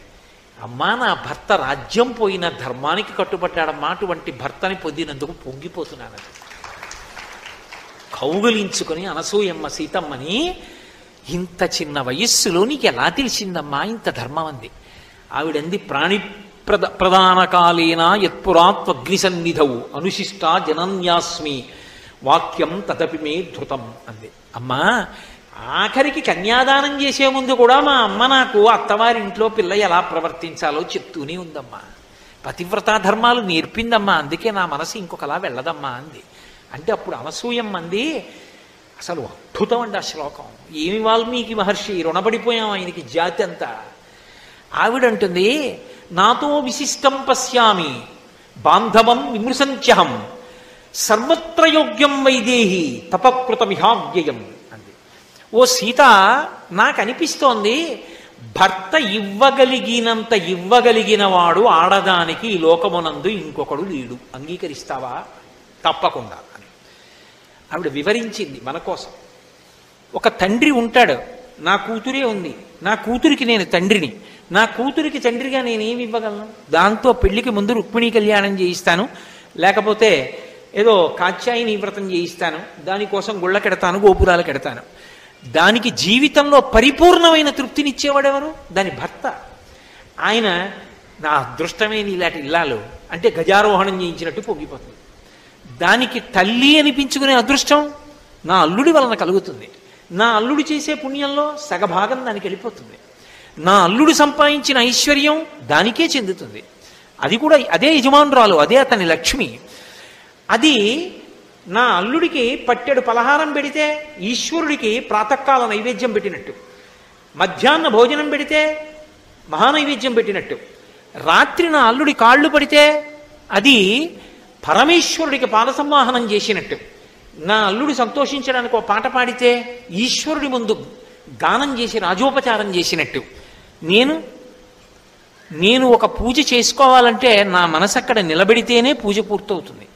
అమ్మా నా భర్త రాజ్యం పోయిన ధర్మానికి కట్టుబట్టాడమ్మా, అటువంటి భర్తని పొందినందుకు పొంగిపోతున్నాను కౌగులించుకుని అనసూయమ్మ సీతమ్మని, ఇంత చిన్న వయస్సులో నీకు ఎలా తెలిసిందమ్మా ఇంత ధర్మం అంది. ఆవిడంది, ప్రాణి ప్రధానకాలేన యత్పురాత్వగ్నిసన్నిధవు అనుశిష్టా జనన్యాస్మి వాక్యం తదపి మే ధృతం అంది. అమ్మా ఆఖరికి కన్యాదానం చేసే ముందు కూడా మా అమ్మ నాకు అత్తవారింట్లో పిల్ల ఎలా ప్రవర్తించాలో చెప్తూనే ఉందమ్మా, పతివ్రతా ధర్మాలు నేర్పిందమ్మా, అందుకే నా మనసు ఇంకొకలా వెళ్ళదమ్మా అంది. అంటే అప్పుడు అనసూయమ్మంది, అసలు అద్భుతం అండి ఆ శ్లోకం, ఏమి వాల్మీకి మహర్షి, రుణపడిపోయాం ఆయనకి జాతి అంతా. ఆవిడంటుంది, నాతో విశిష్టం పశ్యామి బాంధవం విమృశంత్యహం సర్వత్ర యోగ్యం వైదేహి తపకృతమిహావ్యయం అంది. ఓ సీత, నాకు అనిపిస్తోంది భర్త ఇవ్వగలిగినంత ఇవ్వగలిగిన వాడు ఆడదానికి ఈ లోకమునందు ఇంకొకడు లేడు, అంగీకరిస్తావా? తప్పకుండా అని ఆవిడ వివరించింది మన కోసం. ఒక తండ్రి ఉంటాడు, నా కూతురే ఉంది, నా కూతురికి నేను తండ్రిని, నా కూతురికి తండ్రిగా నేనేమి ఇవ్వగలను? దాంతో పెళ్లికి ముందు రుక్మిణీ కళ్యాణం చేయిస్తాను, లేకపోతే ఏదో కాత్యాయని వ్రతం చేయిస్తాను, దానికోసం గుళ్ళకెడతాను, గోపురాలకెడతాను. దానికి జీవితంలో పరిపూర్ణమైన తృప్తినిచ్చేవాడెవరు? దాని భర్త. ఆయన నా అదృష్టమే నీలాంటి ఇల్లాలు అంటే గజారోహణం చేయించినట్టు పొంగిపోతుంది. దానికి తల్లి అనిపించుకునే అదృష్టం నా అల్లుడి వలన కలుగుతుంది. నా అల్లుడు చేసే పుణ్యంలో సగభాగం దానికి వెళ్ళిపోతుంది. నా అల్లుడు సంపాదించిన ఐశ్వర్యం దానికే చెందుతుంది. అది కూడా అదే యజమానురాలు, అదే అతని లక్ష్మి. అది నా అల్లుడికి పట్టెడు పలహారం పెడితే ఈశ్వరుడికి ప్రాతకాల నైవేద్యం పెట్టినట్టు, మధ్యాహ్న భోజనం పెడితే మహానైవేద్యం పెట్టినట్టు, రాత్రి నా అల్లుడి కాళ్ళు పడితే అది పరమేశ్వరుడికి పాదసంవాహనం చేసినట్టు, నా అల్లుడు సంతోషించడానికి ఒక పాట పాడితే ఈశ్వరుడి ముందు గానం చేసి రాజోపచారం చేసినట్టు, నేను నేను ఒక పూజ చేసుకోవాలంటే నా మనసు అక్కడ నిలబడితేనే పూజ పూర్తవుతుంది.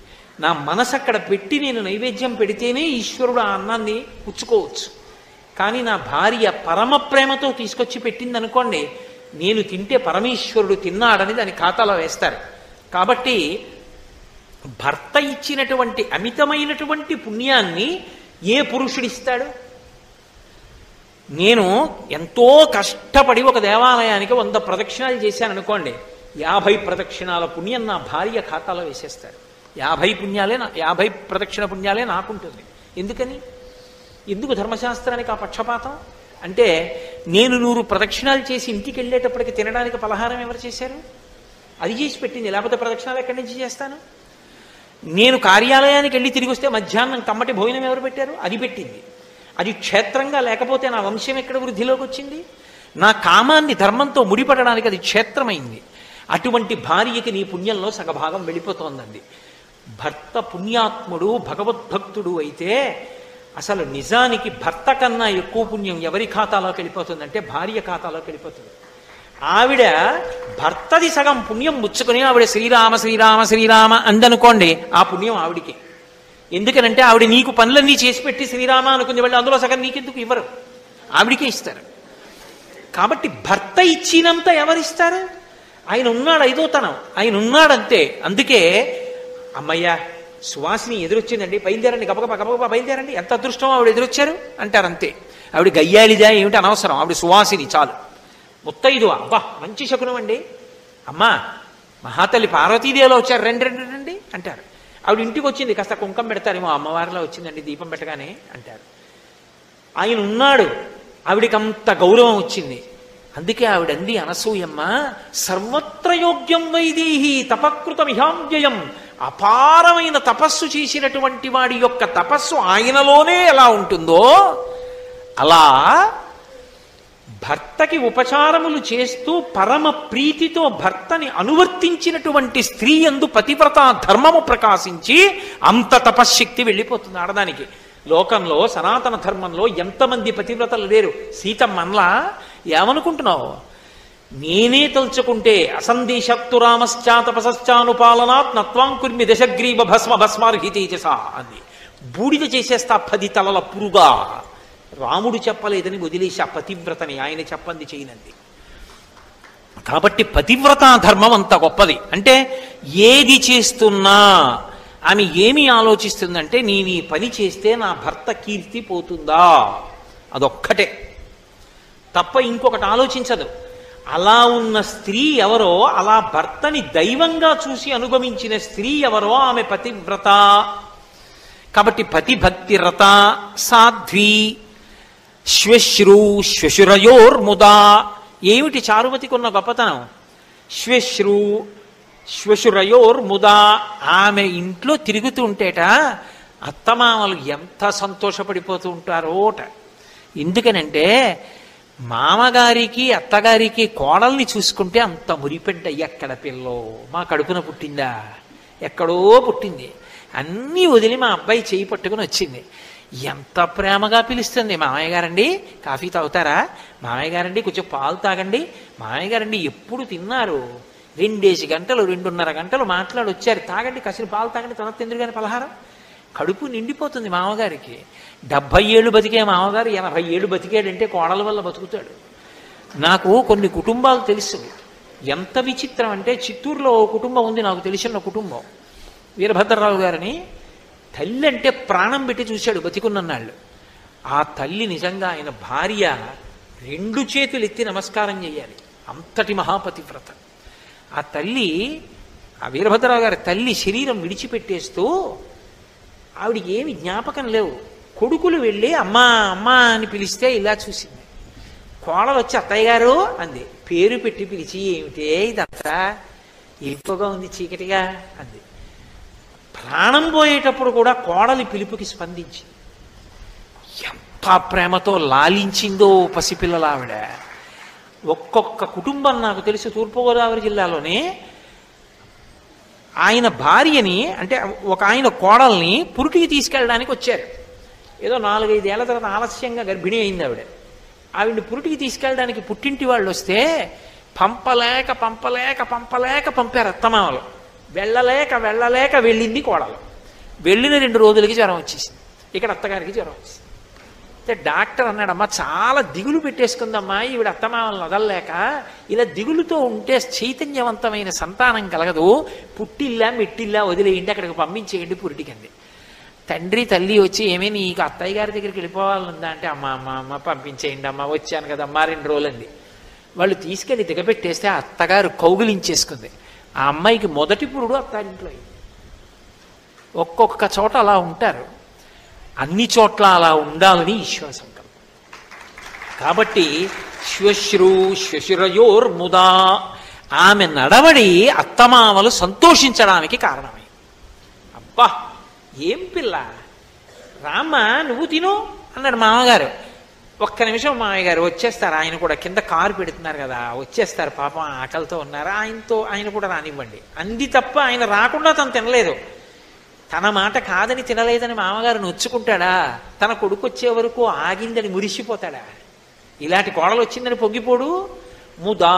నా మనసు అక్కడ పెట్టి నేను నైవేద్యం పెడితేనే ఈశ్వరుడు ఆ అన్నాన్ని పుచ్చుకోవచ్చు. కానీ నా భార్య పరమ ప్రేమతో తీసుకొచ్చి పెట్టింది అనుకోండి, నేను తింటే పరమేశ్వరుడు తిన్నాడని దాని ఖాతాలో వేస్తారు. కాబట్టి భర్త ఇచ్చినటువంటి అమితమైనటువంటి పుణ్యాన్ని ఏ పురుషుడిస్తాడు? నేను ఎంతో కష్టపడి ఒక దేవాలయానికి 100 ప్రదక్షిణాలు చేశాననుకోండి, 50 ప్రదక్షిణాల పుణ్యం నా భార్య ఖాతాలో వేసేస్తాడు. 50 ప్రదక్షిణ పుణ్యాలే నాకుంటుంది. ఎందుకు ధర్మశాస్త్రానికి ఆ పక్షపాతం? అంటే నేను 100 ప్రదక్షిణాలు చేసి ఇంటికి వెళ్ళేటప్పటికి తినడానికి పలహారం ఎవరు చేశారు? అది చేసి పెట్టింది. లేకపోతే ప్రదక్షిణాలు ఎక్కడి నుంచి చేస్తాను? నేను కార్యాలయానికి వెళ్ళి తిరిగి వస్తే మధ్యాహ్నం కమ్మటి భోజనం ఎవరు పెట్టారు? అది పెట్టింది. అది క్షేత్రంగా లేకపోతే నా వంశం ఎక్కడ వృద్ధిలోకి వచ్చింది? నా కామాన్ని ధర్మంతో ముడిపడడానికి అది క్షేత్రమైంది. అటువంటి భార్యకి నీ పుణ్యంలో సగభాగం వెళ్ళిపోతోందండి. భర్త పుణ్యాత్ముడు భగవద్భక్తుడు అయితే అసలు నిజానికి భర్త కన్నా ఎక్కువ పుణ్యం ఎవరి ఖాతాలోకి వెళ్ళిపోతుందంటే భార్య ఖాతాలోకి వెళ్ళిపోతుంది. ఆవిడ భర్తది సగం పుణ్యం ముచ్చుకుని ఆవిడ శ్రీరామ శ్రీరామ శ్రీరామ అందనుకోండి, ఆ పుణ్యం ఆవిడికి. ఎందుకనంటే ఆవిడ నీకు పనులన్నీ చేసి పెట్టి శ్రీరామ అనుకునే వాళ్ళు అందులో సగం నీకెందుకు ఇవ్వరు, ఆవిడికే ఇస్తారు. కాబట్టి భర్త ఇచ్చినంత ఎవరిస్తారు? ఆయన ఉన్నాడు, ఐదో తనం ఆయన ఉన్నాడంతే. అందుకే అమ్మయ్య సువాసిని ఎదురొచ్చిందండి, బయలుదేరండి, గబగబ గబగబ బయలుదేరండి, ఎంత అదృష్టం ఆవిడ ఎదురొచ్చారు అంటారంతే. ఆవిడ గయ్యాలిదా ఏమిటి అనవసరం, ఆవిడ సువాసిని చాలు. ముత్తైదు అబ్బా మంచి శకునం అండి, అమ్మా మహాతల్లి పార్వతీదేవిలో వచ్చారు, రండి రండి రండి అంటారు. ఆవిడ ఇంటికి వచ్చింది, కాస్త కుంకం పెడతారేమో, అమ్మవారిలో వచ్చిందండి దీపం పెట్టగానే అంటారు. ఆయన ఉన్నాడు, ఆవిడికి అంత గౌరవం వచ్చింది. అందుకే ఆవిడంది అనసూయమ్మ, సర్వత్ర యోగ్యం వైదేహి తపకృతమిహాంవ్యయం. అపారమైన తపస్సు చేసినటువంటి వాడి యొక్క తపస్సు ఆయనలోనే ఎలా ఉంటుందో అలా భర్తకి ఉపచారములు చేస్తూ పరమ ప్రీతితో భర్తని అనువర్తించినటువంటి స్త్రీ యందు పతివ్రత ధర్మము ప్రకాశించి అంత తపశ్శక్తి వెళ్ళిపోతుంది ఆడదానికి. లోకంలో సనాతన ధర్మంలో ఎంతమంది పతివ్రతలు లేరు. సీతమ్మన్లా ఏమనుకుంటున్నావు? నేనే తలుచుకుంటే అసందేశక్తురామశ్చాతపశ్చానుపాలనాత్ నత్వాం కుర్మి దశగ్రీవ భస్మ భస్మార్హితేజస అని బూడిద చేసేస్తా 10 తలల పురుగా. రాముడు చెప్పలేదని వదిలేసి ఆ పతివ్రతని ఆయన చెప్పంది చేయనంది. కాబట్టి పతివ్రతా ధర్మం అంత గొప్పది. అంటే ఏది చేస్తున్నా ఆమె ఏమి ఆలోచిస్తుందంటే, నేను ఈ పని చేస్తే నా భర్త కీర్తి పోతుందా, అదొక్కటే తప్ప ఇంకొకటి ఆలోచించదు. అలా ఉన్న స్త్రీ ఎవరో, అలా భర్తని దైవంగా చూసి అనుగమించిన స్త్రీ ఎవరో ఆమె పతివ్రత. కాబట్టి పతిభక్తి రత సాధ్వి శ్వశ్రూ శ్వశురయోర్ముదా. ఏమిటి చారుమతికి ఉన్న గొప్పతనం? శ్వశ్రూ శ్వశురయోర్ముదా. ఆమె ఇంట్లో తిరుగుతూ ఉంటేట అత్తమామలు ఎంత సంతోషపడిపోతూ ఉంటారోట. ఎందుకనంటే మామగారికి అత్తగారికి కోడల్ని చూసుకుంటే అంత మురిపెంట. ఎక్కడ పిల్లో, మా కడుపున పుట్టిందా, ఎక్కడో పుట్టింది, అన్నీ వదిలి మా అబ్బాయి చేయి పట్టుకుని వచ్చింది. ఎంత ప్రేమగా పిలుస్తుంది, మామయ్య గారండి కాఫీ తాగుతారా, మామయ్య గారండి కొంచెం పాలు తాగండి, మామయ్య గారండి ఎప్పుడు తిన్నారు, 2 గంటలు 2.5 గంటలు మాట్లాడొచ్చారు, తాగండి కాసిన పాలు తాగండి, తర్వాత తిందురు కానీ పలహారం. కడుపు నిండిపోతుంది మామగారికి. 70 ఏళ్ళు బతికే మామగారు 80 ఏళ్ళు బతికాడంటే కోడల వల్ల బతుకుతాడు. నాకు కొన్ని కుటుంబాలు తెలుసు. ఎంత విచిత్రం అంటే చిత్తూరులో ఓ కుటుంబం ఉంది, నాకు తెలిసిన కుటుంబం. వీరభద్రరావు గారిని తల్లి అంటే ప్రాణం పెట్టి చూశాడు బతికున్నన్నాళ్ళు. ఆ తల్లి నిజంగా ఆయన భార్య 2 చేతులు ఎత్తి నమస్కారం చేయాలి, అంతటి మహాపతివ్రత. ఆ తల్లి, ఆ వీరభద్రరావు గారి తల్లి శరీరం విడిచిపెట్టేస్తూ ఆవిడికి ఏమి జ్ఞాపకం లేవు. కొడుకులు వెళ్ళి అమ్మా అమ్మా అని పిలిస్తే ఇలా చూసింది. కోడలు వచ్చి అత్తయ్య గారు అంది. పేరు పెట్టి పిలిచి ఏమిటే ఇదంతా, ఎక్కువగా ఉంది చీకటిగా అంది. ప్రాణం పోయేటప్పుడు కూడా కోడలి పిలుపుకి స్పందించింది. ఎంత ప్రేమతో లాలించిందో పసిపిల్లల ఆవిడ. ఒక్కొక్క కుటుంబం నాకు తెలుసు తూర్పుగోదావరి జిల్లాలోనే. ఆయన భార్యని అంటే ఒక ఆయన కోడల్ని పురుటికి తీసుకెళ్ళడానికి వచ్చారు. ఏదో 4-5 ఏళ్ల తర్వాత ఆలస్యంగా గర్భిణి అయింది ఆవిడ. ఆవిడని పురుటికి తీసుకెళ్ళడానికి పుట్టింటి వాళ్ళు వస్తే పంపలేక పంపలేక పంపలేక పంపారు అత్తమామలు. వెళ్ళలేక వెళ్ళలేక వెళ్ళింది కోడలు. వెళ్ళిన 2 రోజులకి జ్వరం వచ్చేసింది. ఇక్కడ అత్తగారికి జ్వరం వచ్చేసింది. అయితే డాక్టర్ అన్నాడమ్మా, చాలా దిగులు పెట్టేసుకుందమ్మా ఈవిడ అత్తమామలను వదలలేక. ఇలా దిగులుతో ఉంటే చైతన్యవంతమైన సంతానం కలగదు. పుట్టిల్లా మెట్టిల్లా వదిలేయండి, అక్కడికి పంపించేయండి పురిటి కింది. తండ్రి తల్లి వచ్చి, ఏమీ నీకు అత్తయ్య గారి దగ్గరికి వెళ్ళిపోవాలనుందా అంటే, అమ్మ అమ్మ అమ్మ పంపించేయండి అమ్మ, వచ్చాను కదమ్మా 2 రోజులంది. వాళ్ళు తీసుకెళ్ళి దిగబెట్టేస్తే ఆ అత్తగారు కౌగులించేసుకుంది. ఆ అమ్మాయికి మొదటి పురుడు అత్తారింట్లో. ఒక్కొక్క చోట అలా ఉంటారు, అన్ని చోట్ల అలా ఉండాలని ఈశ్వర సంకల్పం. కాబట్టి శ్వశ్రు శ్వశురయోర్ముదా, ఆమె నడవడి అత్తమామలు సంతోషించడానికి కారణమై, అబ్బా ఏం పిల్ల, రామ్మ నువ్వు తిను అన్నాడు మామగారు. ఒక్క నిమిషం మామయ్యగారు వచ్చేస్తారు, ఆయన కూడా కింద కారు పెడుతున్నారు కదా, వచ్చేస్తారు పాపం ఆకలితో ఉన్నారు, ఆయన కూడా రానివ్వండి అంది తప్ప ఆయన రాకుండా తను తినలేదు. తన మాట కాదని తినలేదని మామగారు నొచ్చుకుంటాడా? తన కొడుకు వచ్చే వరకు ఆగిందని మురిసిపోతాడా? ఇలాంటి కోడలు వచ్చిందని పొంగిపోడు. ముదా,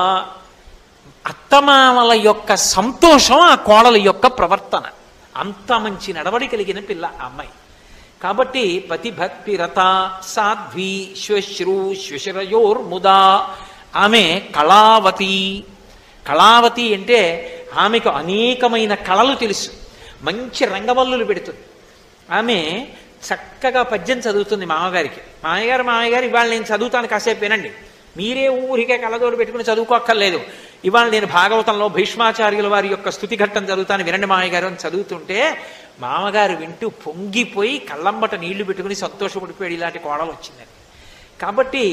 అత్తమామల యొక్క సంతోషం ఆ కోడల యొక్క ప్రవర్తన. అంత మంచి నడవడి కలిగిన పిల్ల అమ్మాయి. కాబట్టి పతిభక్తిరత సాధ్వి శ్వశ్రు శ్వశురయోర్ముదా, ఆమె కళావతి. కళావతి అంటే ఆమెకు అనేకమైన కళలు తెలుసు. మంచి రంగవల్లులు పెడుతుంది ఆమె, చక్కగా పద్యం చదువుతుంది మామగారికి. మామయ్యగారు ఇవాళ నేను చదువుతాను కాసేపు వినండి, మీరే ఊరికే కళ్ళజోడు పెట్టుకుని చదువుకోక్కర్లేదు, ఇవాళ నేను భాగవతంలో భీష్మాచార్యుల వారి యొక్క స్తుతి ఘట్టం చదువుతాను వినండి మామగారు అని చదువుతుంటే మామగారు వింటూ పొంగిపోయి కళ్ళంబట నీళ్లు పెట్టుకుని సంతోషపడిపోయాడు. ఇలాంటి కోడలు వచ్చిందని. కాబట్టి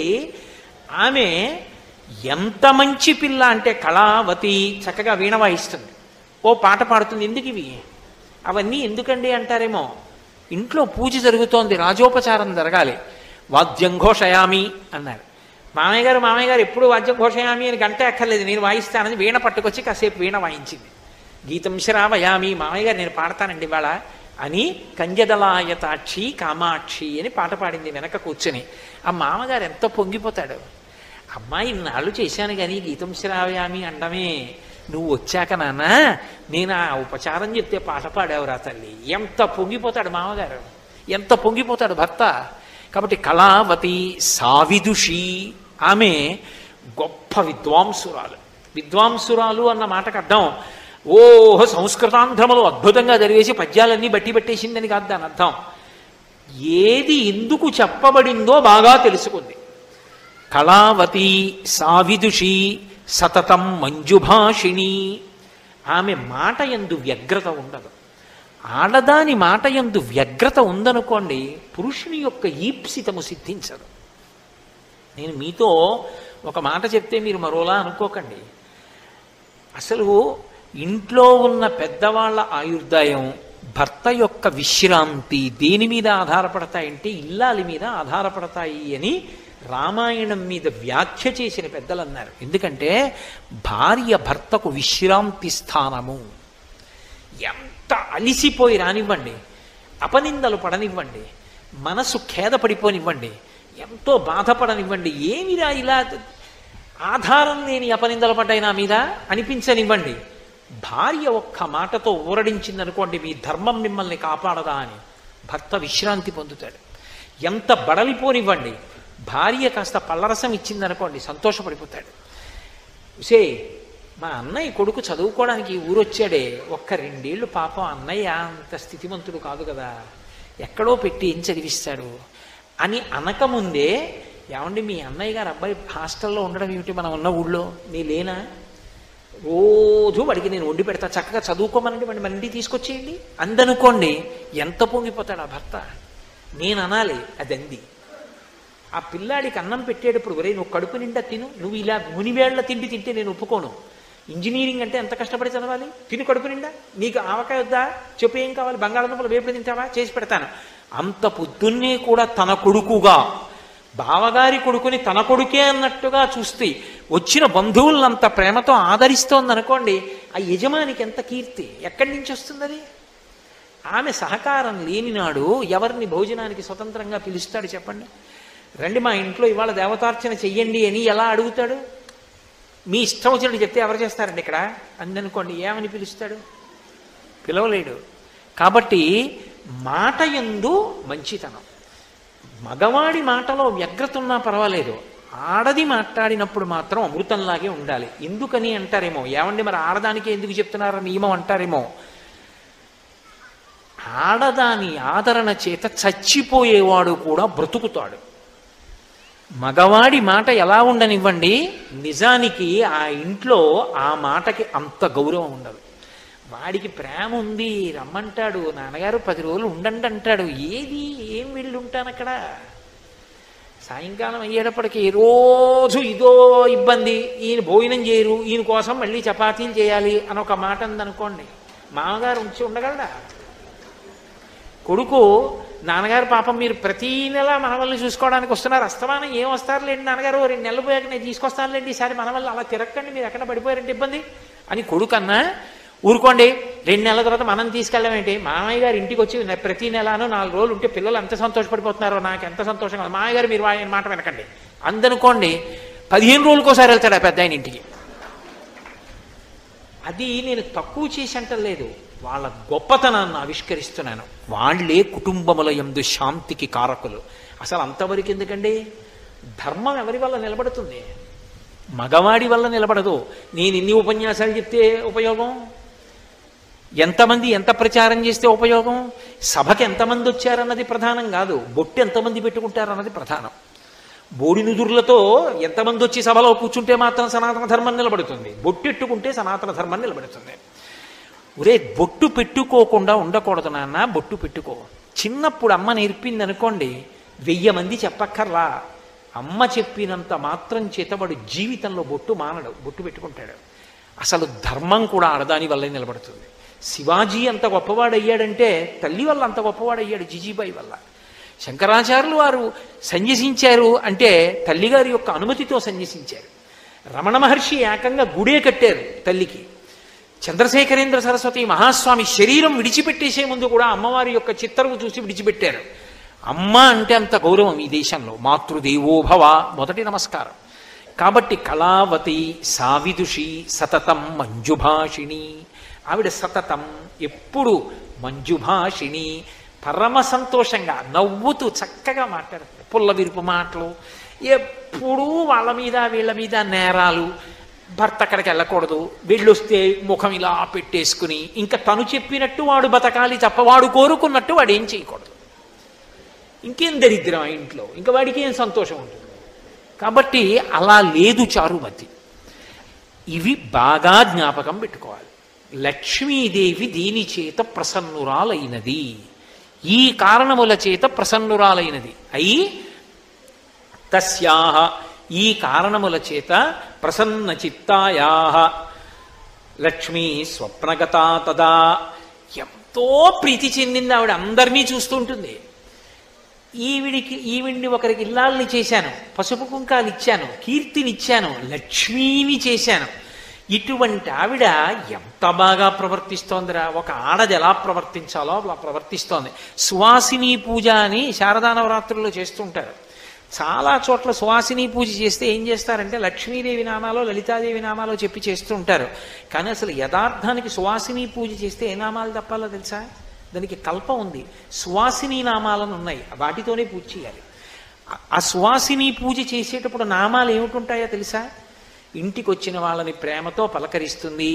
ఆమె ఎంత మంచి పిల్ల అంటే కళావతి. చక్కగా వీణ వాయిస్తుంది, ఓ పాట పాడుతుంది. ఎందుకు ఇవి అవన్నీ ఎందుకండి అంటారేమో, ఇంట్లో పూజ జరుగుతోంది, రాజోపచారం జరగాలి, వాద్యం ఘోషయామి అన్నారు మామయ్యగారు. మామయ్యగారు ఎప్పుడు వాద్యం ఘోషయామి అని గంట ఎక్కర్లేదు, నేను వాయిస్తానని వీణ పట్టుకొచ్చి కాసేపు వీణ వాయించింది. గీతం శ్రావయామి, మామయ్యగారు నేను పాడతానండి ఇవాళ అని కంజదలాయతాక్షి కామాక్షి అని పాట పాడింది వెనక కూర్చుని. ఆ మామగారు ఎంతో పొంగిపోతాడు, అమ్మాయి నాళ్ళు చేశాను కానీ గీతం శ్రావయామి అండమే, నువ్వు వచ్చాక నాన్న నేను ఆ ఉపచారం చెప్తే పాట పాడావురా తల్లి. ఎంత పొంగిపోతాడు మామగారు, ఎంత పొంగిపోతాడు భర్త. కాబట్టి కళావతి సావిదుషి, ఆమె గొప్ప విద్వాంసురాలు. విద్వాంసురాలు అన్న మాటకు అర్థం ఓహో సంస్కృతాంధ్రములు అద్భుతంగా జరిగేసి పద్యాలన్నీ బట్టి పెట్టేసిందని కాదు దాని అర్థం. ఏది ఎందుకు చెప్పబడిందో బాగా తెలుసుకుంది. కళావతి సావిదుషి సతతం మంజుభాషిణి, ఆమె మాట యందు వ్యగ్రత ఉండదు. ఆడదాని మాట యందు వ్యగ్రత ఉందనుకోండి, పురుషుని యొక్క ఈప్సితము సిద్ధించదు. నేను మీతో ఒక మాట చెప్తే మీరు మరోలా అనుకోకండి. అసలు ఇంట్లో ఉన్న పెద్దవాళ్ళ ఆయుర్దాయం, భర్త యొక్క విశ్రాంతి దేని మీద ఆధారపడతాయంటే ఇల్లాలి మీద ఆధారపడతాయి అని రామాయణం మీద వ్యాఖ్య చేసిన పెద్దలు అన్నారు. ఎందుకంటే భార్య భర్తకు విశ్రాంతి స్థానము. ఎంత అలిసిపోయి రానివ్వండి, అపనిందలు పడనివ్వండి, మనసు ఖేద పడిపోనివ్వండి, ఎంతో బాధపడనివ్వండి, ఏమిరా ఇలా ఆధారం లేని అపనిందలు పడ్డాయి నా మీద అనిపించనివ్వండి, భార్య ఒక్క మాటతో ఊరడించిందనుకోండి మీ ధర్మం మిమ్మల్ని కాపాడదా అని భర్త విశ్రాంతి పొందుతాడు. ఎంత బడలిపోనివ్వండి, భార్య కాస్త పళ్ళరసం ఇచ్చిందనుకోండి సంతోషపడిపోతాడు. సే మా అన్నయ్య కొడుకు చదువుకోవడానికి ఊరొచ్చాడే, ఒక్క 2 ఏళ్ళు పాపం అన్నయ్య అంత స్థితిమంతుడు కాదు కదా, ఎక్కడో పెట్టి ఏం చదివిస్తాడు అని అనకముందే, ఏమండి మీ అన్నయ్య గారు అబ్బాయి హాస్టల్లో ఉండడం ఏమిటి, మనం ఉన్న ఊళ్ళో నీ లేనా, రోజు వాడికి నేను వండి పెడతా, చక్కగా చదువుకోమనండి, వాడిని మన ఇంటికి తీసుకొచ్చేయండి అందనుకోండి, ఎంత పొంగిపోతాడు ఆ భర్త. నేను అనాలి అదంది, ఆ పిల్లాడికి అన్నం పెట్టేటప్పుడు ఒరే నువ్వు కడుపు నిండా తిను, నువ్వు ఇలా మునివేళ్ల తిండి తింటే నేను ఒప్పుకోను, ఇంజనీరింగ్ అంటే ఎంత కష్టపడి చదవాలి, తిను కడుపు నిండా, నీకు ఆవకాయ వద్దా చెప్పు, ఏం కావాలి బంగాళదుంపలు వేపుడు తింటావా చేసి పెడతాను. అంత పొద్దున్నే కూడా తన కొడుకుగా, బావగారి కొడుకుని తన కొడుకే అన్నట్టుగా చూస్తే, వచ్చిన బంధువులంత ప్రేమతో ఆదరిస్తోందనుకోండి, ఆ యజమానికి ఎంత కీర్తి, ఎక్కడి నుంచి వస్తుంది? ఆమె సహకారం లేనినాడు ఎవరిని భోజనానికి స్వతంత్రంగా పిలుస్తాడు చెప్పండి, రండి మా ఇంట్లో ఇవాళ దేవతార్చన చెయ్యండి అని ఎలా అడుగుతాడు? మీ ఇష్టం వచ్చినట్టు చెప్తే ఎవరు చేస్తారండి ఇక్కడ అందనుకోండి, ఏమని పిలుస్తాడు? పిలవలేడు. కాబట్టి మాట యందు మంచితనం, మగవాడి మాటలో వ్యగ్రత ఉన్నా పర్వాలేదు, ఆడది మాట్లాడినప్పుడు మాత్రం అమృతంలాగే ఉండాలి. ఎందుకని అంటారేమో, ఏమండి మరి ఆడదానికే ఎందుకు చెప్తున్నారా నియమం అంటారేమో. ఆడదాని ఆదరణ చేత చచ్చిపోయేవాడు కూడా బ్రతుకుతాడు. మగవాడి మాట ఎలా ఉండనివ్వండి, నిజానికి ఆ ఇంట్లో ఆ మాటకి అంత గౌరవం ఉండదు. వాడికి ప్రేమ ఉంది, రమ్మంటాడు, నాన్నగారు 10 రోజులు ఉండండి అంటాడు. ఏది ఏం వెళ్ళి ఉంటాను అక్కడ? సాయంకాలం అయ్యేటప్పటికి రోజు ఇదో ఇబ్బంది, ఈయన భోజనం చేయరు, ఈయన కోసం మళ్ళీ చపాతీలు చేయాలి అని ఒక మాట ఉందనుకోండి, మామగారు ఉంచి ఉండగలడా? కొడుకు, నాన్నగారు పాపం మీరు ప్రతీ నెల మనవల్ని చూసుకోవడానికి వస్తున్నారు, అస్తమానం ఏం వస్తారులేండి నాన్నగారు, 2 నెలలు పోయాక నేను తీసుకొస్తానులేండి, ఈసారి మనవల్ని అలా తిరగకండి, మీరు ఎక్కడ పడిపోయారంటే ఇబ్బంది అని కొడుకన్నా, ఊరుకోండి 2 నెలల తర్వాత మనం తీసుకెళ్ళడం ఏంటి, మామయ్య గారు ఇంటికి వచ్చి ప్రతి నెలను 4 రోజులు ఉంటే పిల్లలు ఎంత సంతోషపడిపోతున్నారో, నాకు ఎంత సంతోషంగా, మామయ్య గారు మీరు ఆయన మాట వినకండి అందనుకోండి, 15 రోజులకోసారి వెళ్తాడు ఆ పెద్ద ఆయన ఇంటికి. అది నేను తక్కువ చేసి అంటలేదు, వాళ్ళ గొప్పతనాన్ని ఆవిష్కరిస్తున్నాను. వాళ్లే కుటుంబముల యందు శాంతికి కారకులు. అసలు అంతవరకు ఎందుకండి, ధర్మం ఎవరి వల్ల నిలబడుతుంది? మగవాడి వల్ల నిలబడదు. నేను ఇన్ని ఉపన్యాసాలు చెప్తే ఉపయోగం, ఎంతమంది ఎంత ప్రచారం చేస్తే ఉపయోగం, సభకి ఎంతమంది వచ్చారన్నది ప్రధానం కాదు, బొట్టు ఎంతమంది పెట్టుకుంటారన్నది ప్రధానం. బోడినుదుర్లతో ఎంతమంది వచ్చి సభలో కూర్చుంటే మాత్రం సనాతన ధర్మం నిలబడుతుంది, బొట్టెట్టుకుంటే సనాతన ధర్మం నిలబడుతుంది. ఒరే బొట్టు పెట్టుకోకుండా ఉండకూడదు నాన్న, బొట్టు పెట్టుకో. చిన్నప్పుడు అమ్మ నేర్పింది అనుకోండి, 1000 మంది చెప్పక్కర్లా, అమ్మ చెప్పినంత మాత్రం చేతబడు జీవితంలో బొట్టు మానడు, బొట్టు పెట్టుకుంటాడు. అసలు ధర్మం కూడా ఆడదాని వల్లే నిలబడుతుంది. శివాజీ అంత గొప్పవాడయ్యాడంటే తల్లి వల్ల అంత గొప్పవాడయ్యాడు, జిజీబాయి వల్ల. శంకరాచార్యులు వారు సన్యసించారు అంటే తల్లిగారి యొక్క అనుమతితో సన్యసించారు. రమణ మహర్షి ఏకంగా గుడే కట్టారు తల్లికి. చంద్రశేఖరేంద్ర సరస్వతి మహాస్వామి శరీరం విడిచిపెట్టేసే ముందు కూడా అమ్మవారి యొక్క చిత్తరువు చూసి విడిచిపెట్టారు. అమ్మ అంటే అంత గౌరవం ఈ దేశంలో. మాతృదేవోభవ మొదటి నమస్కారం. కాబట్టి కళావతి, సావిదుషి, సతతం మంజుభాషిణి. ఆవిడ సతతం ఎప్పుడు మంజుభాషిణి, పరమ సంతోషంగా నవ్వుతూ చక్కగా మాట్లాడుతుంది. పుల్లవిరుపు మాటలు, ఎప్పుడూ వాళ్ళ మీద వీళ్ళ మీద నేరాలు, భర్త అక్కడికి వెళ్ళకూడదు, వీళ్ళొస్తే ముఖం ఇలా పెట్టేసుకుని, ఇంకా తను చెప్పినట్టు వాడు బతకాలి తప్ప వాడు కోరుకున్నట్టు వాడు ఏం చేయకూడదు. ఇంకేం దరిద్రం ఆ ఇంట్లో, ఇంకా వాడికి ఏం సంతోషం ఉంటుంది? కాబట్టి అలా లేదు చారుమతి. ఇవి బాగా జ్ఞాపకం పెట్టుకోవాలి. లక్ష్మీదేవి దీని చేత ప్రసన్నురాలైనది, ఈ కారణముల చేత ప్రసన్నురాలైనది. అయి తస్యాహ, ఈ కారణముల చేత ప్రసన్న చిత్తాయా లక్ష్మీ స్వప్నగతా తదా. ఎంతో ప్రీతి చెందింది ఆవిడ, అందరినీ చూస్తుంటుంది. ఈవిడిని ఒకరికి ఇల్లాలని చేశాను, పసుపు కుంకాలు ఇచ్చాను, కీర్తినిచ్చాను, లక్ష్మీని చేశాను. ఇటువంటి ఆవిడ ఎంత బాగా ప్రవర్తిస్తోందిరా! ఒక ఆడది ఎలా ప్రవర్తించాలో అలా ప్రవర్తిస్తోంది. సువాసిని పూజ అని శారదా నవరాత్రుల్లో చేస్తుంటారు. చాలా చోట్ల సువాసిని పూజ చేస్తే ఏం చేస్తారంటే లక్ష్మీదేవి నామాలో లలితాదేవి నామాలో చెప్పి చేస్తూ ఉంటారు. కానీ అసలు యథార్థానికి సువాసిని పూజ చేస్తే ఏ నామాలు తప్పాలో తెలుసా? దానికి కల్పం ఉంది. సువాసిని నామాలను ఉన్నాయి, వాటితోనే పూజ చేయాలి. ఆ సువాసిని పూజ చేసేటప్పుడు నామాలు ఏమిటింటాయో తెలుసా? ఇంటికి వచ్చిన వాళ్ళని ప్రేమతో పలకరిస్తుంది,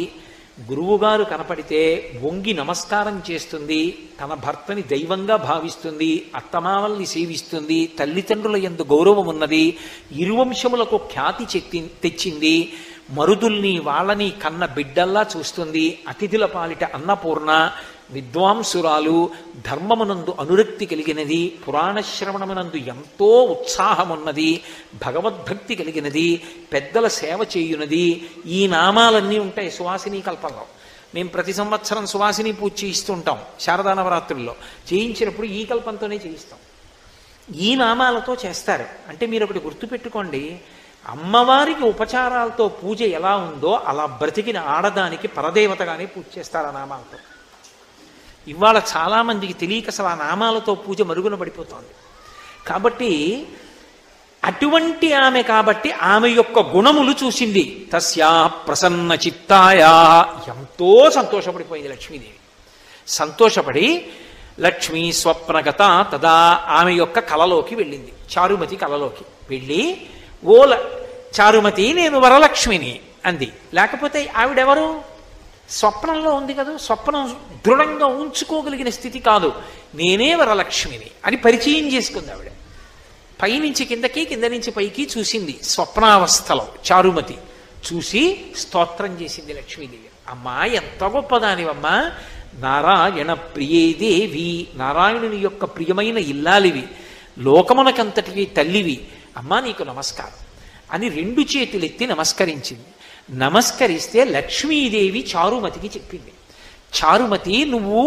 గురువుగారు కనపడితే వంగి నమస్కారం చేస్తుంది, తన భర్తని దైవంగా భావిస్తుంది, అత్తమామల్ని సేవిస్తుంది, తల్లిదండ్రుల యందు గౌరవం ఉన్నది, ఇరువంశములకు ఖ్యాతి తెచ్చింది, మరుదుల్ని వాళ్ళని కన్న బిడ్డల్లా చూస్తుంది, అతిథుల పాలిట అన్నపూర్ణ, విద్వాంసురాలు, ధర్మమునందు అనురక్తి కలిగినది, పురాణ శ్రవణమునందు ఎంతో ఉత్సాహమున్నది, భగవద్భక్తి కలిగినది, పెద్దల సేవ చేయునది. ఈ నామాలన్నీ ఉంటాయి సువాసిని కల్పంలో. మేము ప్రతి సంవత్సరం సువాసిని పూజ చేయిస్తూ ఉంటాం శారదా నవరాత్రుల్లో. చేయించినప్పుడు ఈ కల్పంతోనే చేయిస్తాం, ఈ నామాలతో చేస్తారు. అంటే మీరు ఒకటి గుర్తుపెట్టుకోండి, అమ్మవారికి ఉపచారాలతో పూజ ఎలా ఉందో అలా బ్రతికిన ఆడదానికి పరదేవతగానే పూజ చేస్తారు ఆ నామాలతో. ఇవాళ చాలామందికి తెలియక అసలు ఆ నామాలతో పూజ మరుగున పడిపోతుంది. కాబట్టి అటువంటి ఆమె కాబట్టి ఆమె యొక్క గుణములు చూసింది. తస్యా ప్రసన్న చిత్తాయా, ఎంతో సంతోషపడిపోయింది లక్ష్మీదేవి. సంతోషపడి లక్ష్మీ స్వప్నగత తదా, ఆమె యొక్క కలలోకి వెళ్ళింది, చారుమతి కలలోకి వెళ్ళి, ఓ చారుమతి నేను వరలక్ష్మిని అంది. లేకపోతే ఆవిడెవరు? స్వప్నంలో ఉంది కదా, స్వప్నం దృఢంగా ఉంచుకోగలిగిన స్థితి కాదు, నేనే వరలక్ష్మిని అని పరిచయం చేసుకుంది ఆవిడ. పైనుంచి కిందకి, కింద నుంచి పైకి చూసింది స్వప్నావస్థలో చారుమతి. చూసి స్తోత్రం చేసింది లక్ష్మీదేవి. అమ్మా ఎంత గొప్పదానివమ్మా, నారాయణ ప్రియే దేవి, నారాయణుని యొక్క ప్రియమైన ఇల్లాలివి, లోకమునకంతటికి తల్లివి, అమ్మా నీకు నమస్కారం అని రెండు చేతులెత్తి నమస్కరించింది. నమస్కరిస్తే లక్ష్మీదేవి చారుమతికి చెప్పింది, చారుమతి నువ్వు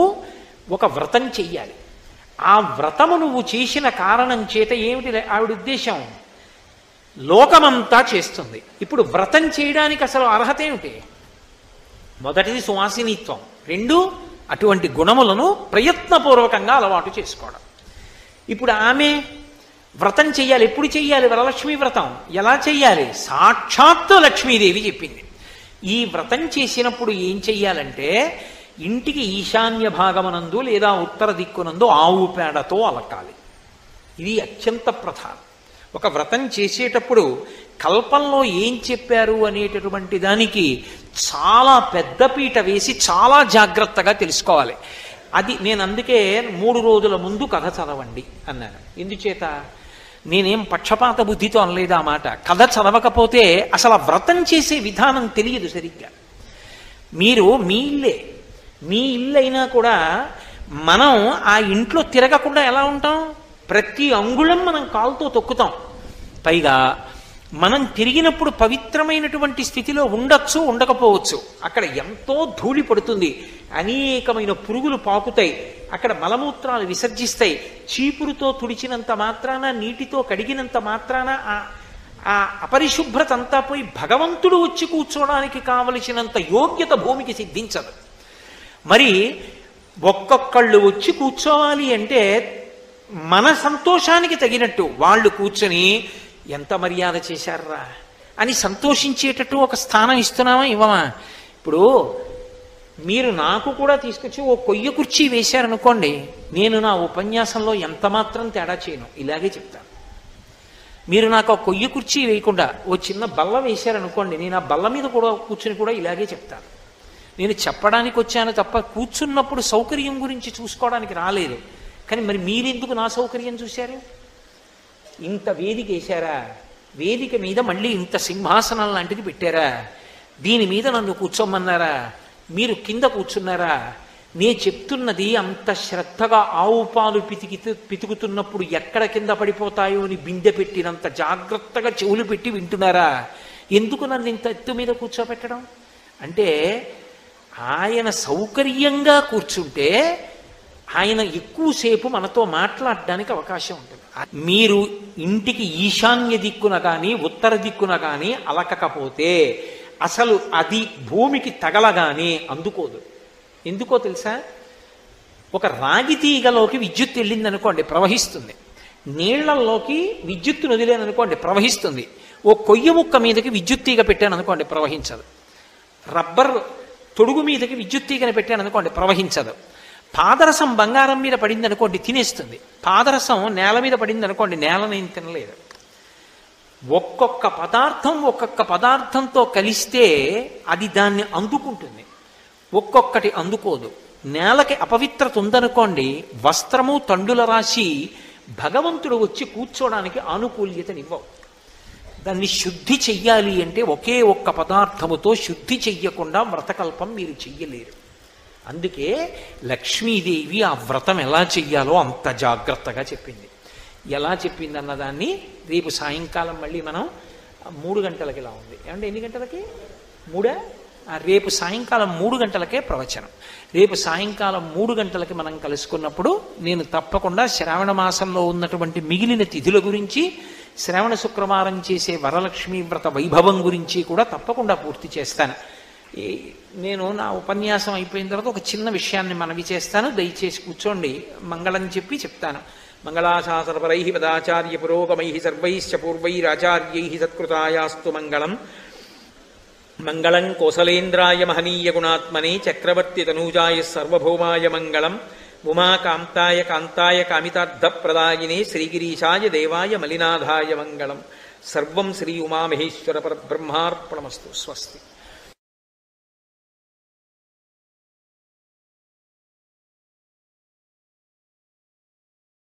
ఒక వ్రతం చెయ్యాలి, ఆ వ్రతము నువ్వు చేసిన కారణం చేత, ఏమిటి ఆవిడ ఉద్దేశం, లోకమంతా చేస్తుంది, ఇప్పుడు వ్రతం చేయడానికి అసలు అర్హత ఏమిటి? మొదటిది సువాసినిత్వం, రెండు అటువంటి గుణములను ప్రయత్నపూర్వకంగా అలవాటు చేసుకోవడం. ఇప్పుడు ఆమె వ్రతం చెయ్యాలి, ఎప్పుడు చెయ్యాలి? వరలక్ష్మి వ్రతం ఎలా చెయ్యాలి? సాక్షాత్తు లక్ష్మీదేవి చెప్పింది. ఈ వ్రతం చేసినప్పుడు ఏం చెయ్యాలంటే, ఇంటికి ఈశాన్య భాగమనందు లేదా ఉత్తర దిక్కునందు ఆవు పేడతో అలకాలి. ఇది అత్యంత ప్రధానం. ఒక వ్రతం చేసేటప్పుడు కల్పంలో ఏం చెప్పారు అనేటటువంటి దానికి చాలా పెద్ద పీట వేసి చాలా జాగ్రత్తగా తెలుసుకోవాలి. అది నేను అందుకే 3 రోజుల ముందు కథ చదవండి అన్నాను. ఎందుచేత, నేనేం పక్షపాత బుద్ధితో అనలేదు ఆ మాట. కథ చదవకపోతే అసలు ఆ వ్రతం చేసే విధానం తెలియదు సరిగ్గా. మీరు మీ ఇల్లు అయినా కూడా మనం ఆ ఇంట్లో తిరగకుండా ఎలా ఉంటాం? ప్రతి అంగుళం మనం కాలుతో తొక్కుతాం. పైగా మనం తిరిగినప్పుడు పవిత్రమైనటువంటి స్థితిలో ఉండొచ్చు, ఉండకపోవచ్చు. అక్కడ ఎంతో ధూళి పడుతుంది, అనేకమైన పురుగులు పాకుతాయి, అక్కడ మలమూత్రాలు విసర్జిస్తాయి. చీపురుతో తుడిచినంత మాత్రాన, నీటితో కడిగినంత మాత్రాన ఆ అపరిశుభ్రత అంతా పోయి భగవంతుడు వచ్చి కూర్చోడానికి కావలసినంత యోగ్యత భూమికి సిద్ధించదు. మరి ఒక్కొక్కళ్ళు వచ్చి కూర్చోవాలి అంటే మన సంతోషానికి తగినట్టు వాళ్ళు కూర్చొని ఎంత మర్యాద చేశారా అని సంతోషించేటట్టు ఒక స్థానం ఇస్తున్నామా, ఇవ్వమా? ఇప్పుడు మీరు నాకు కూడా తీసుకొచ్చి ఓ కొయ్య కుర్చీ వేశారనుకోండి, నేను నా ఉపన్యాసంలో ఎంత మాత్రం తేడా చేయను, ఇలాగే చెప్తాను. మీరు నాకు ఆ కొయ్య కుర్చీ వేయకుండా ఓ చిన్న బల్ల వేశారనుకోండి, నేను ఆ బల్ల మీద కూడా కూర్చుని కూడా ఇలాగే చెప్తాను. నేను చెప్పడానికి వచ్చాను తప్ప కూర్చున్నప్పుడు సౌకర్యం గురించి చూసుకోవడానికి రాలేదు. కానీ మరి మీరెందుకు నా సౌకర్యం చూశారు? ఇంత వేదిక వేశారా, వేదిక మీద మళ్ళీ ఇంత సింహాసనం లాంటిది పెట్టారా, దీని మీద నన్ను కూర్చోమన్నారా, మీరు కింద కూర్చున్నారా, నే చెప్తున్నది అంత శ్రద్ధగా ఆవు పాలు పితుకుతున్నప్పుడు ఎక్కడ కింద పడిపోతాయో అని బిందె పెట్టినంత జాగ్రత్తగా చెవులు పెట్టి వింటున్నారా, ఎందుకు నన్ను ఇంత ఎత్తు మీద కూర్చోబెట్టడం? అంటే ఆయన సౌకర్యంగా కూర్చుంటే ఆయన ఎక్కువసేపు మనతో మాట్లాడడానికి అవకాశం ఉంటుంది. మీరు ఇంటికి ఈశాన్య దిక్కున కానీ ఉత్తర దిక్కున కానీ అలకకపోతే అసలు అది భూమికి తగలగానే అందుకోదు. ఎందుకో తెలుసా? ఒక రాగి తీగలోకి విద్యుత్ వెళ్ళిందనుకోండి, ప్రవహిస్తుంది. నీళ్లలోకి విద్యుత్తును వదిలేననుకోండి, ప్రవహిస్తుంది. ఓ కొయ్య ముక్క మీదకి విద్యుత్ తీగ పెట్టాను అనుకోండి, ప్రవహించదు. రబ్బర్ తొడుగు మీదకి విద్యుత్ తీగను పెట్టాను అనుకోండి, ప్రవహించదు. పాదరసం బంగారం మీద పడింది అనుకోండి, తినేస్తుంది. పాదరసం నేల మీద పడింది అనుకోండి, నేలనేం తినలేదు. ఒక్కొక్క పదార్థం ఒక్కొక్క పదార్థంతో కలిస్తే అది దాన్ని అందుకుంటుంది, ఒక్కొక్కటి అందుకోదు. నేలకి అపవిత్రత ఉందనుకోండి, వస్త్రము తండుల రాసి భగవంతుడు వచ్చి కూర్చోడానికి ఆనుకూల్యతనివ్వవు. దాన్ని శుద్ధి చెయ్యాలి అంటే ఒకే ఒక్క పదార్థముతో శుద్ధి చెయ్యకుండా వ్రతకల్పం మీరు చెయ్యలేరు. అందుకే లక్ష్మీదేవి ఆ వ్రతం ఎలా చెయ్యాలో అంత జాగ్రత్తగా చెప్పింది. ఎలా చెప్పింది అన్నదాన్ని రేపు సాయంకాలం మళ్ళీ మనం 3 గంటలకి, ఇలా ఉంది అంటే ఎన్ని గంటలకి, 3, రేపు సాయంకాలం 3 గంటలకే ప్రవచనం. రేపు సాయంకాలం 3 గంటలకి మనం కలుసుకున్నప్పుడు నేను తప్పకుండా శ్రావణ మాసంలో ఉన్నటువంటి మిగిలిన తిథుల గురించి, శ్రావణ శుక్రవారం చేసే వరలక్ష్మీ వ్రత వైభవం గురించి కూడా తప్పకుండా పూర్తి చేస్తాను. నేను నా ఉపన్యాసం అయిపోయిన తర్వాత ఒక చిన్న విషయాన్ని మనవి చేస్తాను, దయచేసి కూర్చోండి, మంగళం చెప్పి చెప్తాను. మంగళాశాసనపరై పదాచార్య పురోగమై సర్వైశ్చ పూర్వైరాచార్యై సత్కృతాయాస్తు మంగళం. మంగళం కోసలేంద్రాయ మహనీయ గుణాత్మనే చక్రవర్తి తనూజాయ సర్వభౌమాయ మంగళం. ఉమాకాంతాయ కాంతాయ కామితార్థప్రదాయినే శ్రీగిరీశాయ దేవాయ మలినాథాయ మంగళం. సర్వం శ్రీ ఉమామహేశ్వర పరబ్రహ్మార్పణమస్తు. స్వస్తి.